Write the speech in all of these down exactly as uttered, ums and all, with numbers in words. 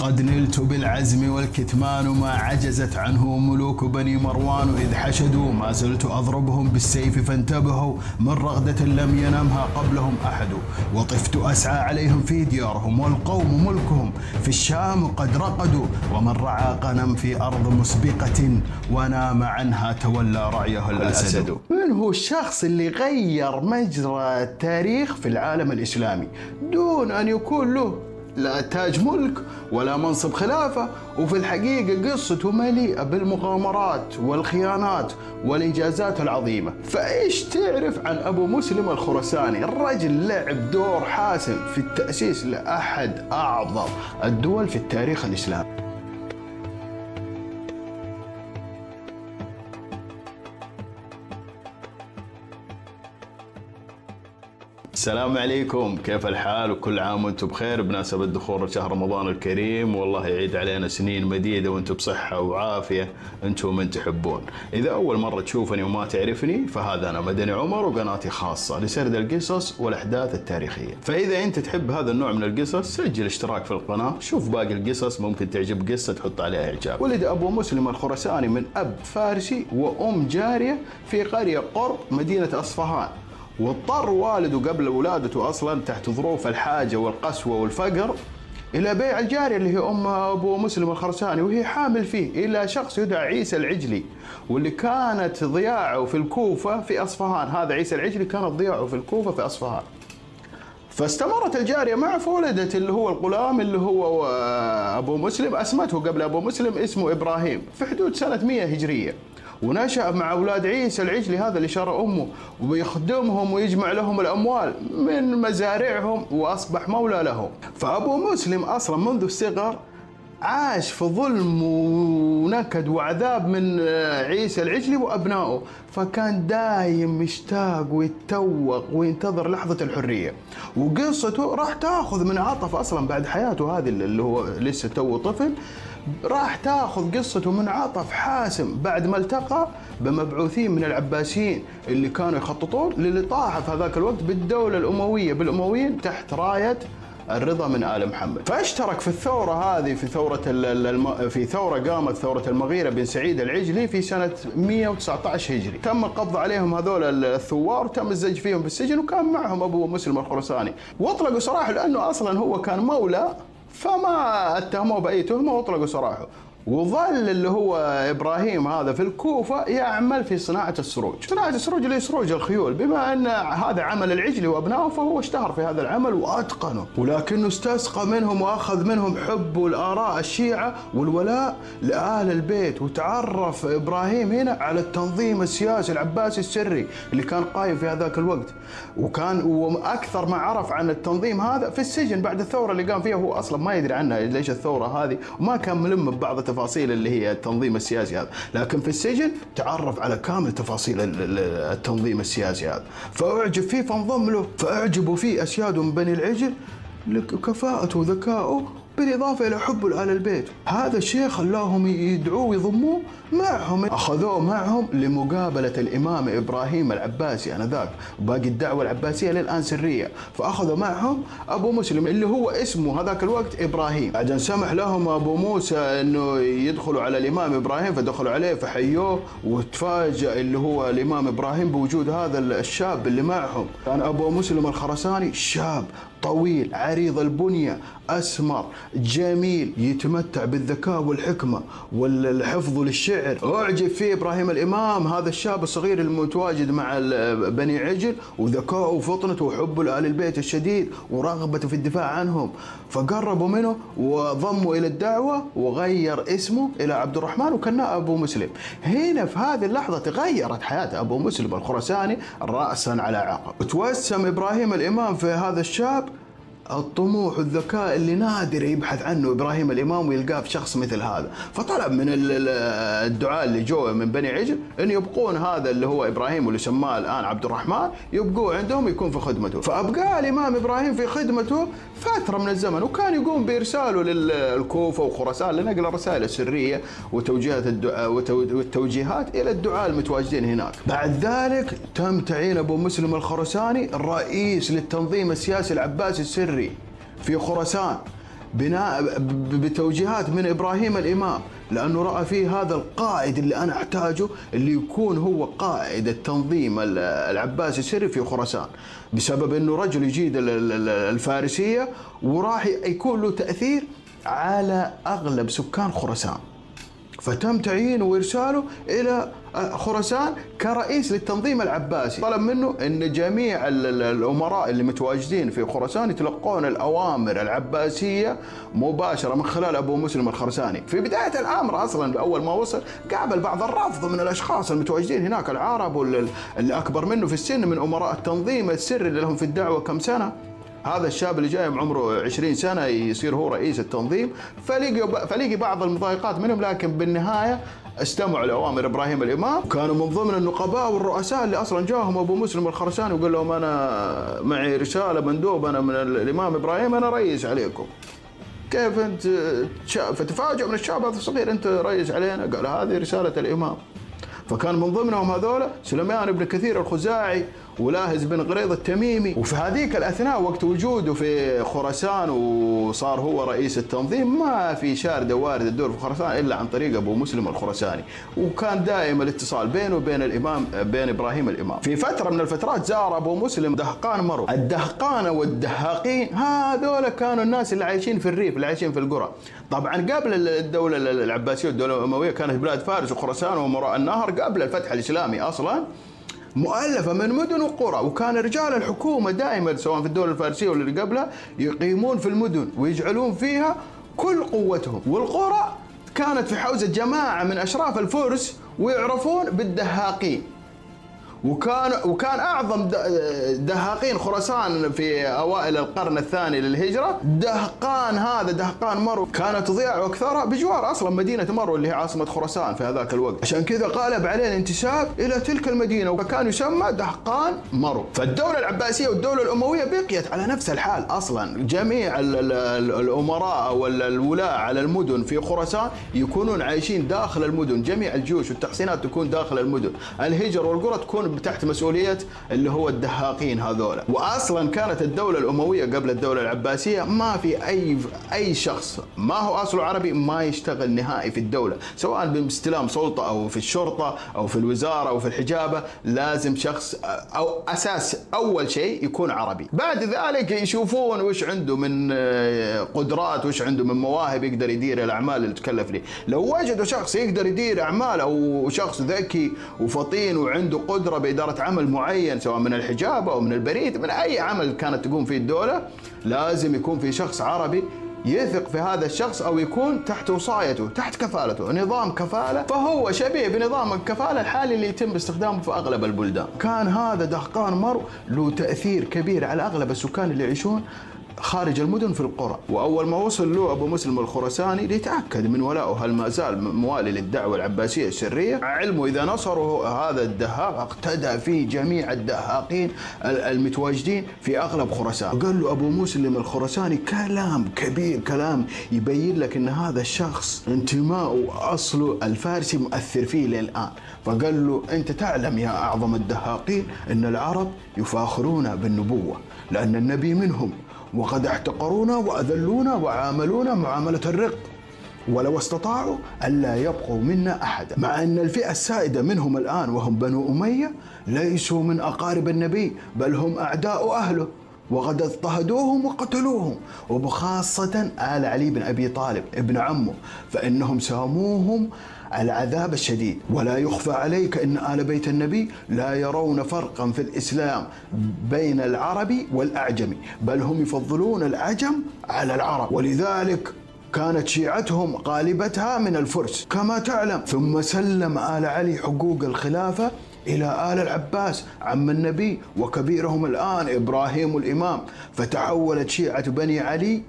قد نلت بالعزم والكتمان ما عجزت عنه ملوك بني مروان، إذ حشدوا ما زلت أضربهم بالسيف، فانتبهوا من رغدة لم ينمها قبلهم أحد، وطفت أسعى عليهم في ديارهم والقوم ملكهم، في الشام قد رقدوا، ومن رعى غنم في أرض مسبقة ونام عنها تولى رعيه الأسد. من هو الشخص اللي غير مجرى التاريخ في العالم الإسلامي دون أن يكون له لا تاج ملك ولا منصب خلافة، وفي الحقيقة قصته مليئة بالمغامرات والخيانات والإنجازات العظيمة؟ فإيش تعرف عن أبو مسلم الخراساني؟ الرجل لعب دور حاسم في التأسيس لأحد أعظم الدول في التاريخ الإسلامي. السلام عليكم، كيف الحال؟ وكل عام وانتم بخير. بمناسبة دخول شهر رمضان الكريم، والله يعيد علينا سنين مديدة وانتم بصحة وعافية، انتم ومن تحبون. إذا أول مرة تشوفني وما تعرفني، فهذا أنا مدني عمر، وقناتي خاصة لسرد القصص والأحداث التاريخية. فإذا أنت تحب هذا النوع من القصص، سجل اشتراك في القناة، شوف باقي القصص، ممكن تعجب قصة تحط عليها إعجاب. ولد أبو مسلم الخراساني من أب فارسي وأم جارية في قرية قرب مدينة أصفهان، واضطر والده قبل ولادته أصلا تحت ظروف الحاجة والقسوة والفقر إلى بيع الجارية اللي هي أم أبو مسلم الخراساني وهي حامل فيه إلى شخص يدعى عيسى العجلي، واللي كانت ضياعه في الكوفة في أصفهان. هذا عيسى العجلي كانت ضياعه في الكوفة في أصفهان. فاستمرت الجارية معه، فولدت اللي هو الغلام اللي هو أبو مسلم، أسمته قبل أبو مسلم اسمه إبراهيم، في حدود سنة مئة هجرية. ونشأ مع أولاد عيسى العجلي هذا اللي شرى أمه، ويخدمهم ويجمع لهم الأموال من مزارعهم، وأصبح مولى لهم. فأبو مسلم أصلا منذ الصغر عاش في ظلم ونكد وعذاب من عيسى العجلي وأبنائه، فكان دايم مشتاق ويتوق وينتظر لحظة الحرية. وقصته راح تأخذ من عطف أصلا بعد حياته هذه اللي هو لسه تو طفل، راح تاخذ قصته من عطف حاسم بعد ما التقى بمبعوثين من العباسيين اللي كانوا يخططون للإطاحة في هذاك الوقت بالدولة الأموية بالأمويين تحت راية الرضا من آل محمد. فاشترك في الثورة هذه في ثورة الم... في ثورة قامت ثورة المغيرة بن سعيد العجلي في سنة مئة وتسعة عشر هجري. تم القبض عليهم هذول الثوار، وتم الزج فيهم بالسجن، وكان معهم أبو مسلم الخراساني، واطلقوا سراحه لأنه أصلا هو كان مولى، فما اتهموه بأي تهمة واطلقوا سراحه. وظل اللي هو إبراهيم هذا في الكوفة يعمل في صناعة السروج. صناعة السروج اللي سروج الخيول، بما أن هذا عمل العجلي وأبنائه، فهو اشتهر في هذا العمل وأتقنه، ولكنه استسقى منهم وأخذ منهم حبه الآراء الشيعة والولاء لآل البيت. وتعرف إبراهيم هنا على التنظيم السياسي العباسي السري اللي كان قايم في هذاك الوقت، وكان وأكثر ما عرف عن التنظيم هذا في السجن بعد الثورة اللي قام فيها. هو أصلا ما يدري عنها ليش الثورة هذه، وما كان ملم ببعض التفاصيل اللي هي التنظيم السياسي هذا، لكن في السجن تعرف على كامل تفاصيل التنظيم السياسي هذا، فأعجب فيه فانضم له. فأعجبوا فيه أسياد من بني العجل لكفاءته وذكائه، بالإضافة إلى حبه لآل البيت. هذا الشيء خلاهم يدعوه ويضموه معهم، أخذوه معهم لمقابلة الإمام إبراهيم العباسي آنذاك، باقي الدعوة العباسية للآن سرية. فأخذوا معهم أبو مسلم اللي هو اسمه هذاك الوقت إبراهيم. بعدين سمح لهم أبو موسى إنه يدخلوا على الإمام إبراهيم، فدخلوا عليه فحيوه، وتفاجأ اللي هو الإمام إبراهيم بوجود هذا الشاب اللي معهم. كان أبو مسلم الخراساني شاب طويل عريض البنية، أسمر جميل، يتمتع بالذكاء والحكمة والحفظ للشعر. أعجب فيه إبراهيم الإمام هذا الشاب الصغير المتواجد مع بني عجل، وذكائه وفطنته وحبه لآل البيت الشديد ورغبته في الدفاع عنهم، فقربوا منه وضموا إلى الدعوة، وغير اسمه إلى عبد الرحمن وكناه أبو مسلم. هنا في هذه اللحظة تغيرت حياة أبو مسلم الخراساني رأسا على عقب. توسم إبراهيم الإمام في هذا الشاب الطموح والذكاء اللي نادر يبحث عنه إبراهيم الإمام ويلقاه في شخص مثل هذا. فطلب من الدعاء اللي جوا من بني عجل أن يبقون هذا اللي هو إبراهيم واللي سماه الآن عبد الرحمن، يبقوه عندهم يكون في خدمته. فأبقى الإمام إبراهيم في خدمته فترة من الزمن، وكان يقوم بإرساله للكوفة وخراسان لنقل الرسائل السرية وتوجيهات الدعاء والتوجيهات إلى الدعاء المتواجدين هناك. بعد ذلك تم تعيين أبو مسلم الخراساني الرئيس للتنظيم السياسي العباسي السري في خراسان، بناء بتوجيهات من إبراهيم الإمام، لأنه رأى فيه هذا القائد اللي أنا أحتاجه، اللي يكون هو قائد التنظيم العباسي السري في خراسان، بسبب أنه رجل يجيد الفارسية وراح يكون له تأثير على أغلب سكان خراسان. فتم تعيينه وإرساله إلى خراسان كرئيس للتنظيم العباسي. طلب منه أن جميع الأمراء اللي متواجدين في خراسان يتلقون الأوامر العباسية مباشرة من خلال أبو مسلم الخراساني. في بداية الأمر أصلا أول ما وصل قابل بعض الرافضة من الأشخاص المتواجدين هناك، العرب واللي أكبر منه في السن من أمراء التنظيم السري اللي لهم في الدعوة كم سنة. هذا الشاب اللي جاي عمره عشرين سنة يصير هو رئيس التنظيم، فلقي بعض المضايقات منهم، لكن بالنهاية استمعوا لأوامر إبراهيم الإمام. كانوا من ضمن النقباء والرؤساء اللي أصلا جاهم أبو مسلم الخراساني وقال لهم أنا معي رسالة مندوب أنا من الإمام إبراهيم، أنا رئيس عليكم. كيف أنت؟ فتفاجأ من الشاب هذا الصغير، أنت رئيس علينا؟ قال هذه رسالة الإمام. فكان من ضمنهم هذولا سليمان بن كثير الخزاعي ولاهز بن غريض التميمي. وفي هذيك الأثناء وقت وجوده في خراسان وصار هو رئيس التنظيم، ما في شارد وارد الدور في خراسان إلا عن طريق أبو مسلم الخراساني، وكان دائما الاتصال بينه وبين الإمام بين إبراهيم الإمام. في فترة من الفترات زار أبو مسلم دهقان مرو. الدهقانة والدهاقين هذولا كانوا الناس اللي عايشين في الريف، اللي عايشين في القرى. طبعا قبل الدولة العباسية والدولة الأموية كانت بلاد فارس وخراسان ومراء النهر قبل الفتح الإسلامي أصلا مؤلفة من مدن وقرى، وكان رجال الحكومة دائما سواء في الدولة الفارسية ولا اللي قبلها يقيمون في المدن ويجعلون فيها كل قوتهم، والقرى كانت في حوزة جماعة من أشراف الفرس ويعرفون بالدهاقين. وكان وكان اعظم دهاقين خراسان في اوائل القرن الثاني للهجره دهقان، هذا دهقان مرو. كانت تضيع اكثرها بجوار اصلا مدينه مرو اللي هي عاصمه خراسان في هذاك الوقت، عشان كذا قالب عليه الانتساب الى تلك المدينه وكان يسمى دهقان مرو. فالدوله العباسيه والدوله الامويه بقيت على نفس الحال اصلا، جميع ال ال ال الامراء والولاة على المدن في خراسان يكونون عايشين داخل المدن، جميع الجيوش والتحصينات تكون داخل المدن، الهجر والقرى تكون تحت مسؤولية اللي هو الدهاقين هذولا. وأصلا كانت الدولة الأموية قبل الدولة العباسية ما في أي أي شخص ما هو أصله عربي ما يشتغل نهائي في الدولة، سواء باستلام سلطة أو في الشرطة أو في الوزارة أو في الحجابة، لازم شخص أو أساس أول شيء يكون عربي. بعد ذلك يشوفون وش عنده من قدرات، وش عنده من مواهب يقدر يدير الأعمال اللي تكلف ليه. لو وجدوا شخص يقدر يدير أعمال أو شخص ذكي وفطين وعنده قدرة بإدارة عمل معين سواء من الحجابة أو من البريد، من أي عمل كانت تقوم فيه الدولة، لازم يكون في شخص عربي يثق في هذا الشخص أو يكون تحت وصايته، تحت كفالته، نظام كفالة، فهو شبيه بنظام الكفالة الحالي اللي يتم استخدامه في أغلب البلدان. كان هذا دهقان مرو له تأثير كبير على أغلب السكان اللي يعيشون خارج المدن في القرى. وأول ما وصل له أبو مسلم الخراساني ليتأكد من ولائه هل ما زال موالي للدعوة العباسية السرية، علمه إذا نصره هذا الدهاق اقتدى فيه جميع الدهاقين المتواجدين في أغلب خراسان. قال له أبو مسلم الخراساني كلام كبير، كلام يبين لك أن هذا الشخص انتماءه وأصله الفارسي مؤثر فيه للآن. فقال له أنت تعلم يا أعظم الدهاقين أن العرب يفاخرون بالنبوة لأن النبي منهم، وقد احتقرونا وأذلونا وعاملونا معاملة الرق، ولو استطاعوا ألا يبقوا منا أحدا، مع أن الفئة السائدة منهم الآن وهم بنو أمية ليسوا من أقارب النبي بل هم أعداء أهله، وقد اضطهدوهم وقتلوهم، وبخاصة آل علي بن أبي طالب ابن عمه، فإنهم ساموهم العذاب الشديد. ولا يخفى عليك أن آل بيت النبي لا يرون فرقا في الإسلام بين العربي والأعجمي، بل هم يفضلون العجم على العرب، ولذلك كانت شيعتهم غالبتها من الفرس كما تعلم. ثم سلم آل علي حقوق الخلافة إلى آل العباس عم النبي وكبيرهم الآن إبراهيم الإمام، فتحولت شيعة بني علي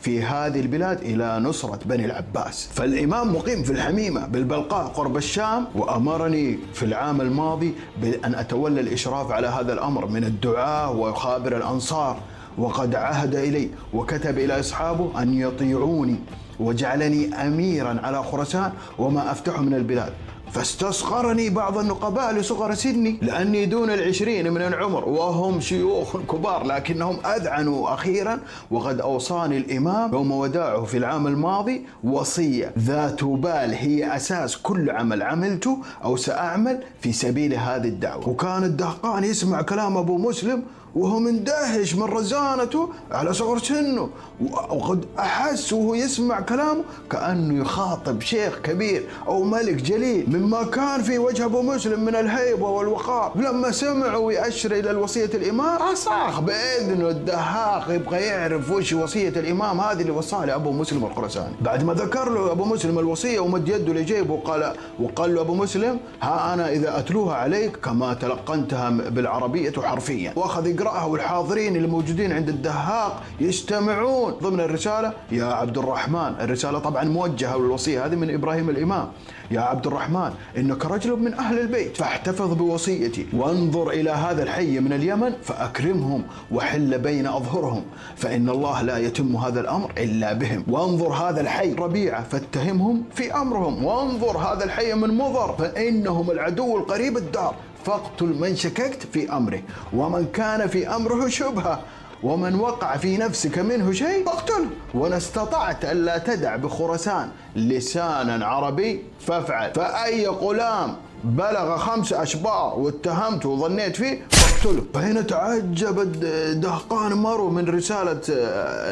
في هذه البلاد إلى نصرة بني العباس. فالإمام مقيم في الحميمة بالبلقاء قرب الشام، وأمرني في العام الماضي بأن أتولى الإشراف على هذا الأمر من الدعاة وخابر الأنصار، وقد عهد إلي وكتب إلى أصحابه أن يطيعوني، وجعلني أميرا على خراسان وما أفتح من البلاد. فاستسخرني بعض النقباء لصغر سني لأني دون العشرين من العمر وهم شيوخ كبار، لكنهم أذعنوا أخيرا. وقد أوصاني الإمام يوم وداعه في العام الماضي وصية ذات بال هي أساس كل عمل عملته أو سأعمل في سبيل هذه الدعوة. وكان الدهقان يسمع كلام أبو مسلم وهو مندهش من رزانته على صغر سنه، وقد أحس وهو يسمع كلامه كأنه يخاطب شيخ كبير أو ملك جليل، مما كان في وجه أبو مسلم من الهيبة والوقار. لما سمعوا يأشر إلى الوصية الإمام أصاخ بإذنه الدهاق يبغى يعرف وش وصية الإمام هذه اللي وصاها لأبو مسلم الخراساني. بعد ما ذكر له أبو مسلم الوصية ومد يده لجيبه وقال وقال له أبو مسلم: ها أنا إذا أتلوها عليك كما تلقنتها بالعربية حرفيا. وأخذ والحاضرين الموجودين عند الدهاق يجتمعون ضمن الرسالة: يا عبد الرحمن. الرسالة طبعا موجهة والوصية هذه من إبراهيم الإمام: يا عبد الرحمن، إنك رجل من أهل البيت فاحتفظ بوصيتي، وانظر إلى هذا الحي من اليمن فأكرمهم وحل بين أظهرهم، فإن الله لا يتم هذا الأمر إلا بهم. وانظر هذا الحي ربيعة فاتهمهم في أمرهم، وانظر هذا الحي من مضر فإنهم العدو القريب الدار، فاقتل من شككت في أمره، ومن كان في أمره شبهة، ومن وقع في نفسك منه شيء فاقتله، وإن استطعت ألا تدع بخراسان لسانا عربي فافعل. فأي غلام بلغ خمس أشبار واتهمته وظنيت فيه فاقتله. فهنا تعجب دهقان مرو من رسالة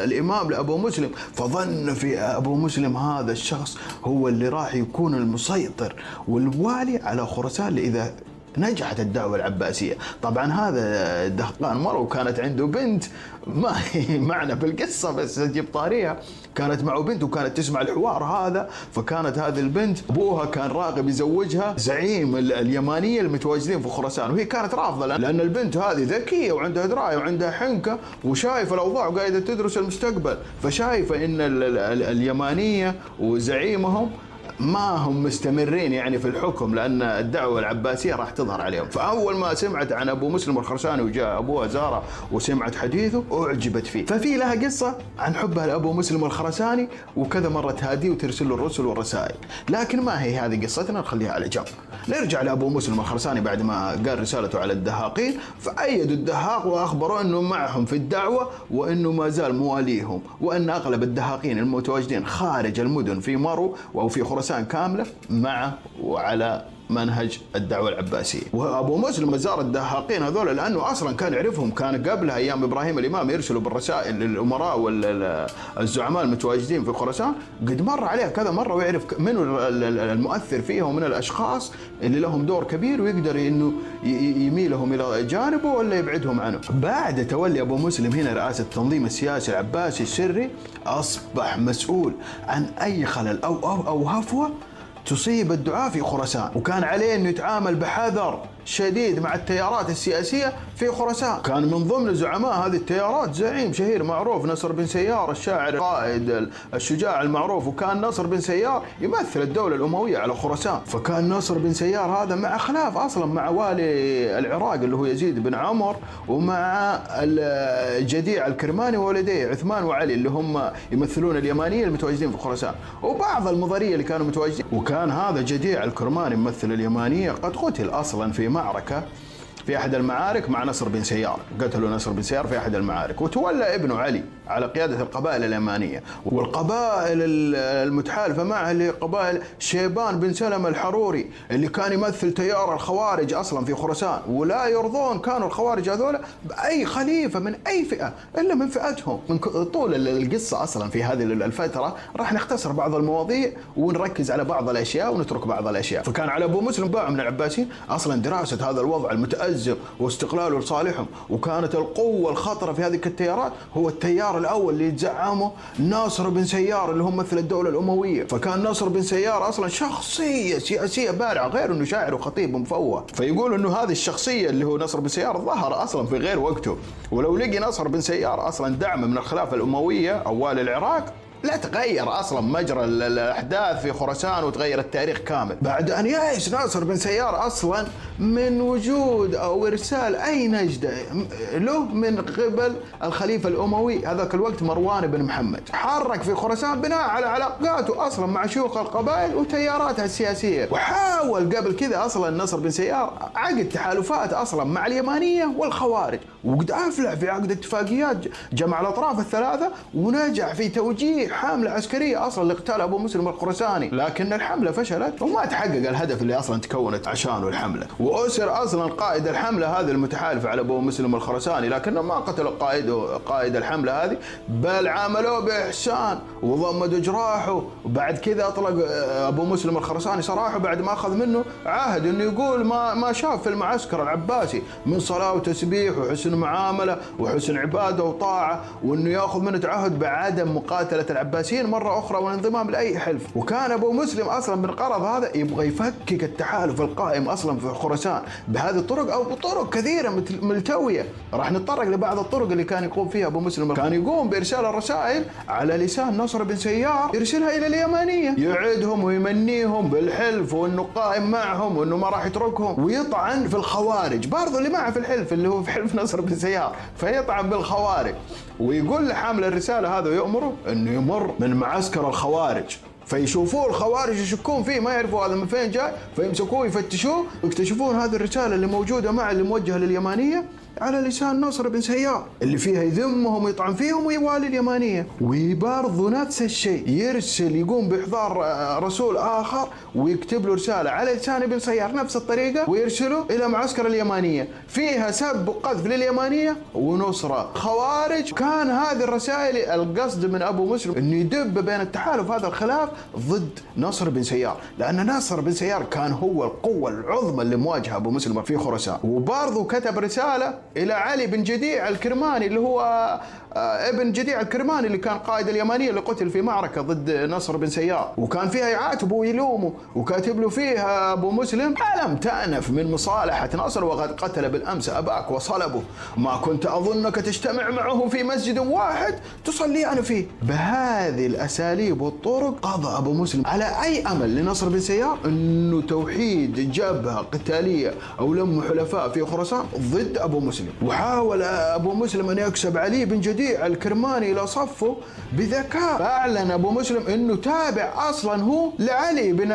الإمام لأبو مسلم، فظن في أبو مسلم هذا الشخص هو اللي راح يكون المسيطر والوالي على خراسان إذا نجحت الدعوة العباسية. طبعا هذا دهقان مرو كانت عنده بنت ما هي معنا في القصة بس نجيب طاريها، كانت معه بنت وكانت تسمع الحوار هذا، فكانت هذه البنت أبوها كان راغب يزوجها زعيم اليمانية المتواجدين في خراسان، وهي كانت رافضة لأن البنت هذه ذكية وعندها دراية وعندها حنكة وشايفة الأوضاع وقاعدة تدرس المستقبل، فشايفة إن اليمانية وزعيمهم ما هم مستمرين يعني في الحكم، لأن الدعوة العباسية راح تظهر عليهم. فأول ما سمعت عن أبو مسلم الخراساني وجاء أبوها زاره وسمعت حديثه أعجبت فيه. ففي لها قصة عن حبها لأبو مسلم الخراساني، وكذا مرة تهاديه وترسل له الرسل والرسائل، لكن ما هي هذه قصتنا، نخليها على جنب. نرجع لأبو مسلم الخراساني بعد ما قال رسالته على الدهاقين، فأيدوا الدهاق وأخبروا أنه معهم في الدعوة وأنه ما زال مواليهم، وأن أغلب الدهاقين المتواجدين خارج المدن في مرو أو في خراسان كاملة مع وعلى منهج الدعوة العباسية. وأبو مسلم زار الدهاقين هذول لأنه أصلا كان يعرفهم، كان قبلها أيام إبراهيم الإمام يرسلوا بالرسائل للأمراء والزعماء المتواجدين في خراسان، قد مر عليه كذا مرة ويعرف من المؤثر فيهم من الأشخاص اللي لهم دور كبير ويقدر إنه يميلهم إلى جانبه ولا يبعدهم عنه. بعد تولي أبو مسلم هنا رئاسة التنظيم السياسي العباسي السري، أصبح مسؤول عن أي خلل أو أو أو هفوة تصيب الدعاة في خراسان، وكان عليه أن يتعامل بحذر شديد مع التيارات السياسية في خراسان. كان من ضمن زعماء هذه التيارات زعيم شهير معروف نصر بن سيار، الشاعر قائد الشجاع المعروف، وكان نصر بن سيار يمثل الدولة الأموية على خراسان. فكان نصر بن سيار هذا مع خلاف أصلا مع والي العراق اللي هو يزيد بن عمر، ومع جديع الكرماني وولديه عثمان وعلي اللي هم يمثلون اليمانية المتواجدين في خراسان وبعض المضرية اللي كانوا متواجدين. وكان هذا جديع الكرماني ممثل اليمانية قد قتل أصلا في معركة في أحد المعارك مع نصر بن سيار، قتلوا نصر بن سيار في أحد المعارك، وتولى ابنه علي على قيادة القبائل اليمانية. والقبائل المتحالفة معه اللي قبائل شيبان بن سلم الحروري اللي كان يمثل تيار الخوارج أصلا في خراسان، ولا يرضون كانوا الخوارج هذولا بأي خليفة من أي فئة إلا من فئتهم. من طول القصة أصلا في هذه الفترة راح نختصر بعض المواضيع ونركز على بعض الأشياء ونترك بعض الأشياء. فكان على أبو مسلم باع من العباسيين أصلا دراسة هذا الوضع المتأزم واستقلاله لصالحهم، وكانت القوة الخطرة في هذه التيارات هو التيار الأول اللي يتزعمه ناصر بن سيار اللي هم مثل الدولة الأموية. فكان ناصر بن سيار أصلا شخصية سياسية بارعة، غير أنه شاعر وخطيب مفوه. فيقول أنه هذه الشخصية اللي هو ناصر بن سيار ظهر أصلا في غير وقته، ولو لقي ناصر بن سيار أصلا دعم من الخلافة الأموية أو والي العراق لا تغير أصلا مجرى الأحداث في خراسان وتغير التاريخ كامل، بعد أن يعيش ناصر بن سيار أصلا من وجود أو إرسال أي نجدة له من قبل الخليفة الأموي هذاك الوقت مروان بن محمد. حرك في خراسان بناء على علاقاته أصلا مع شيوخ القبائل وتياراتها السياسية، وحاول قبل كذا أصلا نصر بن سيار عقد تحالفات أصلا مع اليمانية والخوارج، وقد أفلح في عقد اتفاقيات جمع الأطراف الثلاثة ونجح في توجيه حملة عسكرية أصلا لقتال أبو مسلم الخراساني، لكن الحملة فشلت وما تحقق الهدف اللي أصلا تكونت عشانه الحملة، وأسر أصلا قائد الحملة هذه المتحالفة على أبو مسلم الخراساني، لكنه ما قتلوا قائد قائد الحملة هذه بل عاملوه بإحسان وضمدوا جراحه. وبعد كذا أطلق أبو مسلم الخراساني سراحه بعد ما أخذ منه عهد إنه يقول ما ما شاف في المعسكر العباسي من صلاة وتسبيح وحسن معاملة وحسن عبادة وطاعة، وأنه يأخذ منه تعهد بعدم مقاتلة العباسيين مرة أخرى والانضمام لأي حلف. وكان أبو مسلم أصلا من قرض هذا يبغى يفكك التحالف القائم أصلا في خراسان بهذه الطرق أو بطرق كثيرة ملتوية، راح نتطرق لبعض الطرق اللي كان يقوم فيها أبو مسلم. كان يقوم بإرسال الرسائل على لسان نصر بن سيار، يرسلها إلى اليمانية يعدهم ويمنيهم بالحلف وأنه قائم معهم وأنه ما راح يتركهم، ويطعن في الخوارج برضو اللي معه في الحلف اللي هو في حلف نصر بن سيار، فيطعن بالخوارج ويقول لحامل الرسالة هذا ويأمره أنه يمر من معسكر الخوارج، فيشوفوه الخوارج يشكون فيه ما يعرفوا هذا من فين جاي، فيمسكوه يفتشوه ويكتشفون هذه الرسالة اللي موجودة معه اللي موجهة لليمانية على لسان نصر بن سيار اللي فيها يذمهم ويطعن فيهم ويوالي اليمانية. وبرضه نفس الشيء يرسل يقوم بإحضار رسول آخر ويكتب له رسالة على لسان ابن سيار نفس الطريقة ويرسله إلى معسكر اليمانية فيها سب وقذف لليمانية ونصرة خوارج. كان هذه الرسائل القصد من أبو مسلم إنه يدب بين التحالف هذا الخلاف ضد نصر بن سيار، لأن نصر بن سيار كان هو القوة العظمى اللي مواجهة أبو مسلم في خراسان. وبرضه كتب رسالة إلى علي بن جديع الكرماني اللي هو ابن جديع الكرماني اللي كان قائد اليمانية اللي قتل في معركة ضد نصر بن سيار، وكان فيها يعاتبه ويلومه، وكاتب له فيها أبو مسلم: ألم تأنف من مصالحة نصر وقد قتل بالأمس أباك وصلبه؟ ما كنت أظنك تجتمع معه في مسجد واحد تصلي أنا فيه. بهذه الأساليب والطرق قضى أبو مسلم على أي أمل لنصر بن سيار أنه توحيد جبهة قتالية أو لم حلفاء في خراسان ضد أبو مسلم. وحاول أبو مسلم أن يكسب علي بن جديع الكرماني إلى صفه بذكاء، فأعلن أبو مسلم أنه تابع أصلا هو لعلي بن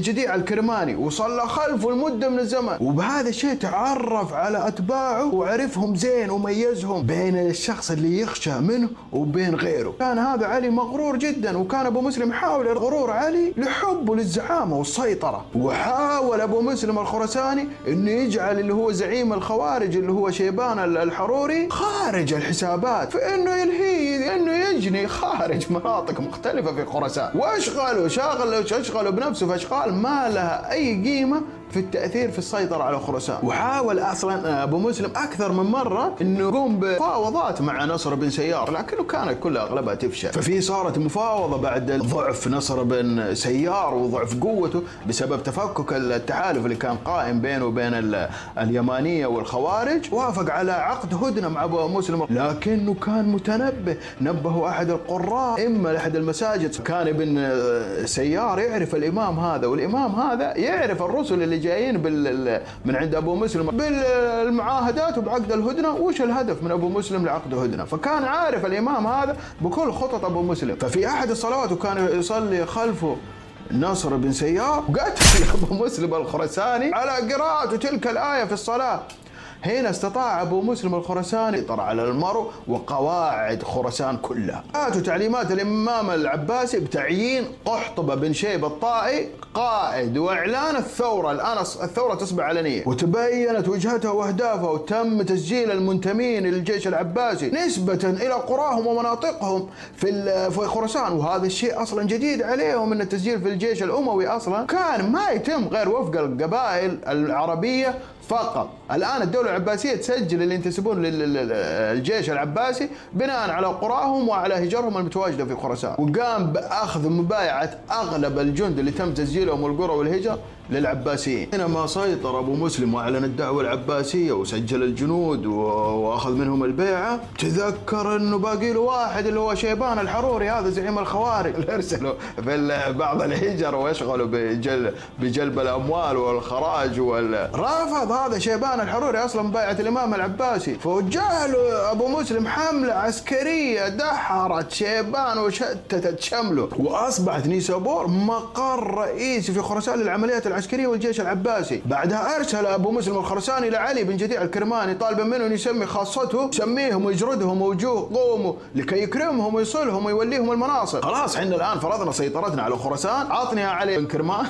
جديع الكرماني وصلى خلفه المدة من الزمن، وبهذا الشيء تعرف على أتباعه وعرفهم زين وميزهم بين الشخص اللي يخشى منه وبين غيره. كان هذا علي مغرور جدا، وكان أبو مسلم يحاول غرور علي لحبه للزعامة والسيطرة. وحاول أبو مسلم الخراساني أنه يجعل اللي هو زعيم الخوارج اللي هو شيبان الحروري خارج الحسابات، فإنه ينهي إنه يجني خارج مناطق مختلفة في خراسان، وأشغله شاغل أشغله بنفسه في أشغال ما لها أي قيمة في التأثير في السيطرة على خراسان. وحاول أصلا أبو مسلم أكثر من مرة إنه يقوم بمفاوضات مع نصر بن سيار، لكنه كانت كلها أغلبها تفشل. ففي صارت مفاوضة بعد ضعف نصر بن سيار وضعف قوته بسبب تفكك التحالف اللي كان قائم بينه وبين اليمانية والخوارج، وافق على عقد هدنة مع أبو مسلم، لكنه كان متنبه، نبهه أحد القراء إما أحد المساجد. كان ابن سيار يعرف الإمام هذا، والإمام هذا يعرف الرسل اللي جايين بال من عند أبو مسلم بالمعاهدات وبعقد الهدنة وش الهدف من أبو مسلم لعقد هدنة، فكان عارف الإمام هذا بكل خطط أبو مسلم. ففي أحد الصلوات وكان يصلي خلفه نصر بن سيار، قتل أبو مسلم الخراساني على قراءة تلك الآية في الصلاة. هنا استطاع أبو مسلم الخراساني السيطرة على المرو وقواعد خراسان كلها. آتوا تعليمات الإمام العباسي بتعيين قحطبة بن شيب الطائي قائد وإعلان الثورة، الآن الثورة تصبح علنية، وتبينت وجهتها وأهدافها، وتم تسجيل المنتمين للجيش العباسي نسبة إلى قراهم ومناطقهم في في خراسان، وهذا الشيء أصلا جديد عليهم أن التسجيل في الجيش الأموي أصلا كان ما يتم غير وفق القبائل العربية فقط، الآن الدولة العباسية تسجل اللي ينتسبون للجيش العباسي بناء على قراهم وعلى هجرهم المتواجدة في خراسان، وقام بأخذ مبايعة أغلب الجند اللي تم تسجيلهم القرى والهجر للعباسيين. حينما سيطر أبو مسلم وأعلن الدعوة العباسية وسجل الجنود وأخذ منهم البيعة، تذكر أنه باقي له واحد اللي هو شيبان الحروري، هذا زعيم الخوارج اللي أرسلوا في بعض الهجر ويشغلوا بجل بجلب الأموال والخراج وال... رافض هذا شيبان الحروري أصلا مبايعة الإمام العباسي، فوجه له أبو مسلم حملة عسكرية دحرت شيبان وشتتت شمله، وأصبحت نيسابور مقر رئيسي في خراسان للعمليات العسكرية والجيش العباسي. بعدها أرسل أبو مسلم الخراساني إلى علي بن جديع الكرماني طالبا منه أن يسمي خاصته، يسميهم ويجردهم ووجوه قومه لكي يكرمهم ويصلهم ويوليهم المناصب. خلاص حنا الآن فرضنا سيطرتنا على خراسان، عطنيها علي بن كرمان.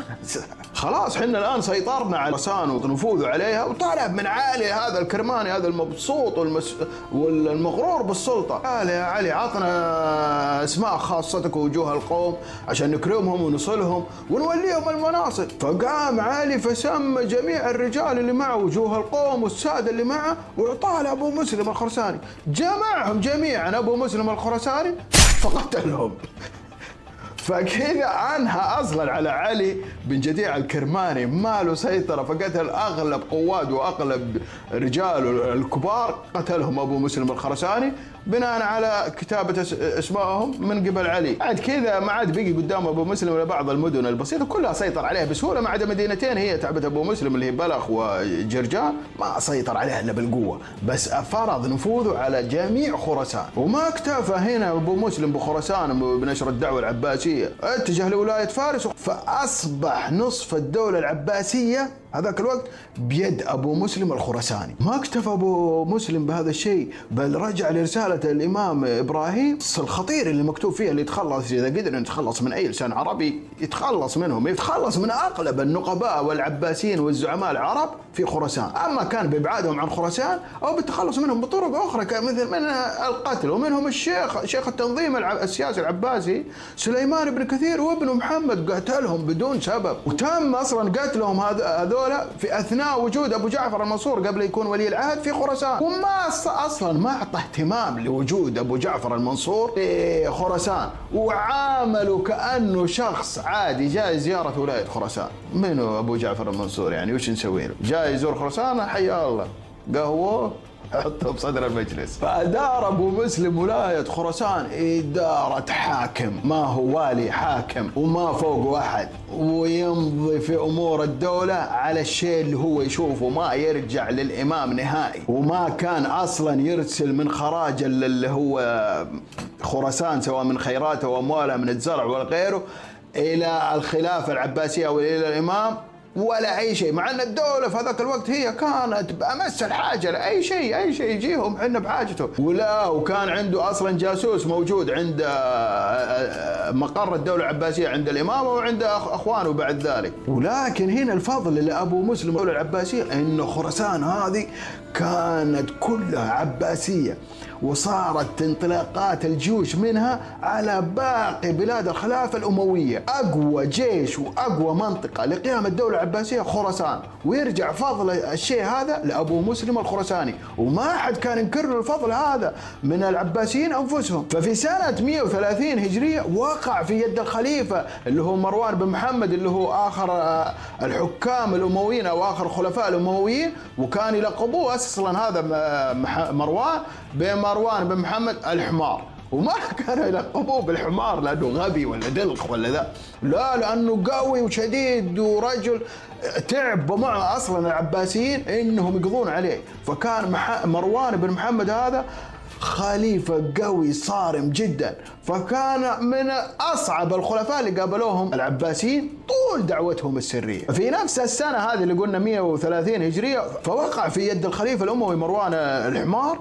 خلاص حنا الآن سيطرنا على خراسان ونفوذه عليها، وطلب من علي هذا الكرماني هذا المبسوط والمس... والمغرور بالسلطة، قال يا علي عطنا أسماء خاصتك ووجوه القوم عشان نكرمهم ونصلهم ونوليهم المناصب. قام علي فسمى جميع الرجال اللي معه وجوه القوم والساده اللي معه واعطاه لابو مسلم الخراساني، جمعهم جميعا ابو مسلم الخراساني فقتلهم. فكذا انهى اصلا على علي بن جديع الكرماني، ما له سيطره، فقتل اغلب قواد واغلب رجاله الكبار قتلهم ابو مسلم الخراساني بناء على كتابه اسمائهم من قبل علي. بعد كذا ما عاد بقي قدام ابو مسلم ولا بعض المدن البسيطه، كلها سيطر عليها بسهوله ما عدا مدينتين هي تعبت ابو مسلم اللي هي بلخ وجرجان، ما سيطر عليها الا بالقوه، بس فرض نفوذه على جميع خراسان. وما اكتفى هنا ابو مسلم بخراسان بنشر الدعوه العباسيه، اتجه لولايه فارس، فاصبح نصف الدوله العباسيه هذاك الوقت بيد أبو مسلم الخراساني. ما اكتفى أبو مسلم بهذا الشيء، بل رجع لرسالة الإمام إبراهيم الخطير اللي مكتوب فيها اللي يتخلص، إذا قدر يتخلص من أي لسان عربي يتخلص منهم، يتخلص من أغلب النقباء والعباسيين والزعماء العرب في خراسان، أما كان بإبعادهم عن خراسان أو بالتخلص منهم بطرق أخرى مثل من القتل، ومنهم الشيخ شيخ التنظيم السياسي العباسي سليمان بن كثير وابن محمد، قتلهم بدون سبب، وتم أصلا قتلهم هذول في اثناء وجود ابو جعفر المنصور قبل يكون ولي العهد في خراسان، وما اصلا ما اعطى اهتمام لوجود ابو جعفر المنصور في خراسان، وعامله كانه شخص عادي جاي زياره ولايه خراسان. منو ابو جعفر المنصور يعني؟ وش نسوي له؟ جاي يزور خراسان، حيا الله، قهوه حطه بصدر المجلس. فأدار أبو مسلم ولاية خراسان إدارة حاكم، ما هو والي، حاكم، وما فوق أحد، ويمضي في أمور الدولة على الشيء اللي هو يشوفه، ما يرجع للإمام نهائي، وما كان أصلا يرسل من خراج اللي هو خراسان سواء من خيراته وأموالها من الزرع وغيره إلى الخلافة العباسية أو إلى الإمام ولا اي شيء، مع ان الدوله في هذاك الوقت هي كانت بامس الحاجه لاي شيء، اي شيء يجيهم احنا بحاجته، ولا وكان عنده اصلا جاسوس موجود عند مقر الدوله العباسيه عند الامامه وعند اخوانه بعد ذلك. ولكن هنا الفضل لابو مسلم والدوله العباسيه انه خراسان هذه كانت كلها عباسيه، وصارت انطلاقات الجيوش منها على باقي بلاد الخلافة الأموية، أقوى جيش وأقوى منطقة لقيام الدولة العباسية خراسان، ويرجع فضل الشيء هذا لأبو مسلم الخراساني، وما أحد كان ينكر له الفضل هذا من العباسيين أنفسهم. ففي سنة مئة وثلاثين هجرية وقع في يد الخليفة اللي هو مروان بن محمد اللي هو آخر الحكام الأمويين أو آخر خلفاء الأمويين، وكان يلقبوه أصلا هذا مروان بمروان بن محمد الحمار، وما كانوا يلقبوه بالحمار لأنه غبي ولا دلق ولا ذا، لا لأنه قوي وشديد ورجل تعب معه أصلا العباسيين إنهم يقضون عليه. فكان مروان بن محمد هذا خليفة قوي صارم جدا، فكان من أصعب الخلفاء اللي قابلوهم العباسيين طول دعوتهم السرية. في نفس السنة هذه اللي قلنا مئة وثلاثين هجرية، فوقع في يد الخليفة الأموي مروان الحمار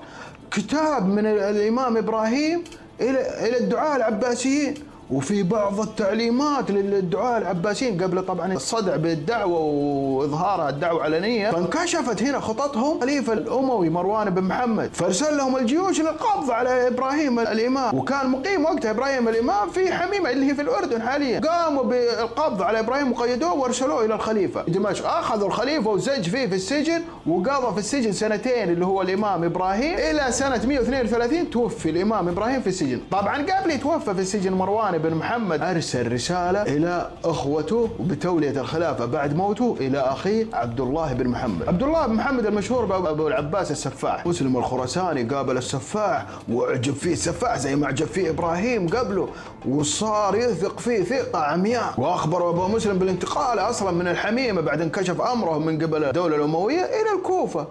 كتاب من الإمام إبراهيم إلى الدعاة العباسيين، وفي بعض التعليمات للدعاة العباسيين قبل طبعا الصدع بالدعوة وإظهارها الدعوة علنية، فانكشفت هنا خططهم الخليفة الأموي مروان بن محمد، فارسل لهم الجيوش للقبض على إبراهيم الإمام، وكان مقيم وقتها إبراهيم الإمام في حميمة اللي هي في الأردن حاليا. قاموا بالقبض على إبراهيم وقيدوه وارسلوه إلى الخليفة دمشق، أخذوا الخليفة وزج فيه في السجن وقضى في السجن سنتين اللي هو الإمام إبراهيم، إلى سنة مئة واثنين وثلاثين توفي الإمام إبراهيم في السجن. طبعا قبل يتوفى في السجن مروان بن محمد أرسل رسالة إلى أخوته بتولية الخلافة بعد موته إلى أخيه عبد الله بن محمد. عبد الله بن محمد المشهور بأبو العباس السفاح. مسلم الخراساني قابل السفاح وأعجب فيه السفاح زي ما أعجب فيه إبراهيم قبله، وصار يثق فيه ثقة عمياء، وأخبر أبو مسلم بالانتقال أصلا من الحميمة بعد انكشف أمره من قبل الدولة الأموية إلى الكوفة،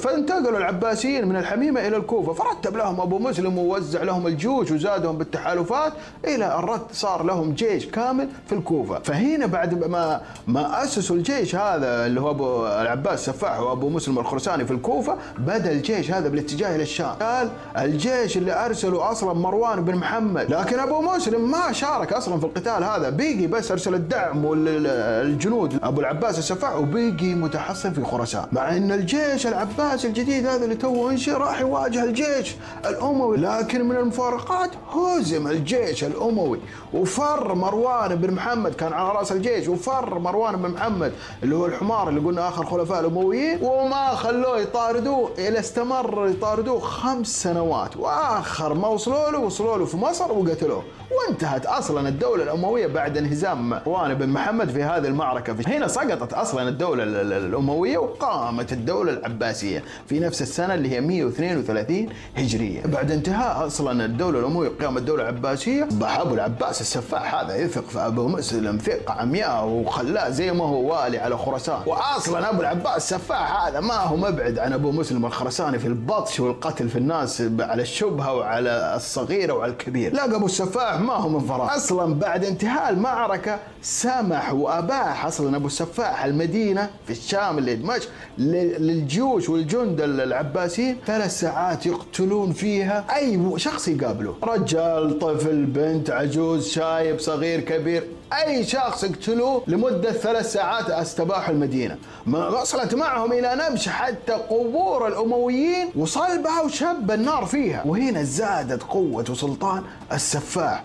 فانتقلوا العباسيين من الحميمة إلى الكوفة، فرتب لهم أبو مسلم ووزع لهم الجيوش وزادهم بالتحالفات إلى أن صار لهم جيش كامل في الكوفة. فهنا بعد ما ما أسسوا الجيش هذا اللي هو أبو العباس السفاح وأبو مسلم الخراساني في الكوفة، بدأ الجيش هذا بالاتجاه إلى الشام. قال الجيش اللي أرسله أصلا مروان بن محمد، لكن أبو مسلم ما شارك أصلا في القتال هذا، بيجي بس أرسل الدعم والجنود أبو العباس السفاح وبيجي متحصن في خراسان، مع أن الجيش العباسي الجديد هذا اللي توه انشئ راح يواجه الجيش الأموي، لكن من المفارقات هزم الجيش الأموي وفر مروان بن محمد، كان على رأس الجيش، وفر مروان بن محمد اللي هو الحمار اللي قلنا آخر خلفاء الأمويين، وما خلوه يطاردوه إلى استمر يطاردوه خمس سنوات، وآخر ما وصلوا له وصلوا له في مصر وقتلوه، وانتهت أصلا الدولة الأموية بعد انهزام مروان بن محمد في هذه المعركة. هنا سقطت أصلا الدولة الأموية وقامت الدولة العباسية في نفس السنة اللي هي مئة واثنين وثلاثين هجرية. بعد انتهاء أصلا الدولة الأموية وقيام الدولة العباسية، أصبح أبو العباس السفاح هذا يثق في أبو مسلم ثقة عمياء وخلاه زي ما هو والي على خراسان، وأصلا أبو العباس السفاح هذا ما هو مبعد عن أبو مسلم الخراساني في البطش والقتل في الناس على الشبهة وعلى الصغيرة وعلى الكبير. لا أبو السفاح ما هو من فراغ، أصلا بعد انتهاء المعركة سمح وأباح أصلا أبو السفاح المدينة في الشام اللي دمشق للجيوش والجند العباسيين ثلاث ساعات يقتلون فيها أي شخص يقابله، رجال، طفل، بنت، عجوز، شايب، صغير، كبير، أي شخص يقتلوه لمدة ثلاث ساعات استباحوا المدينة. ما وصلت معهم إلى نبش حتى قبور الأمويين وصلبها وشب النار فيها. وهنا زادت قوة وسلطان السفاح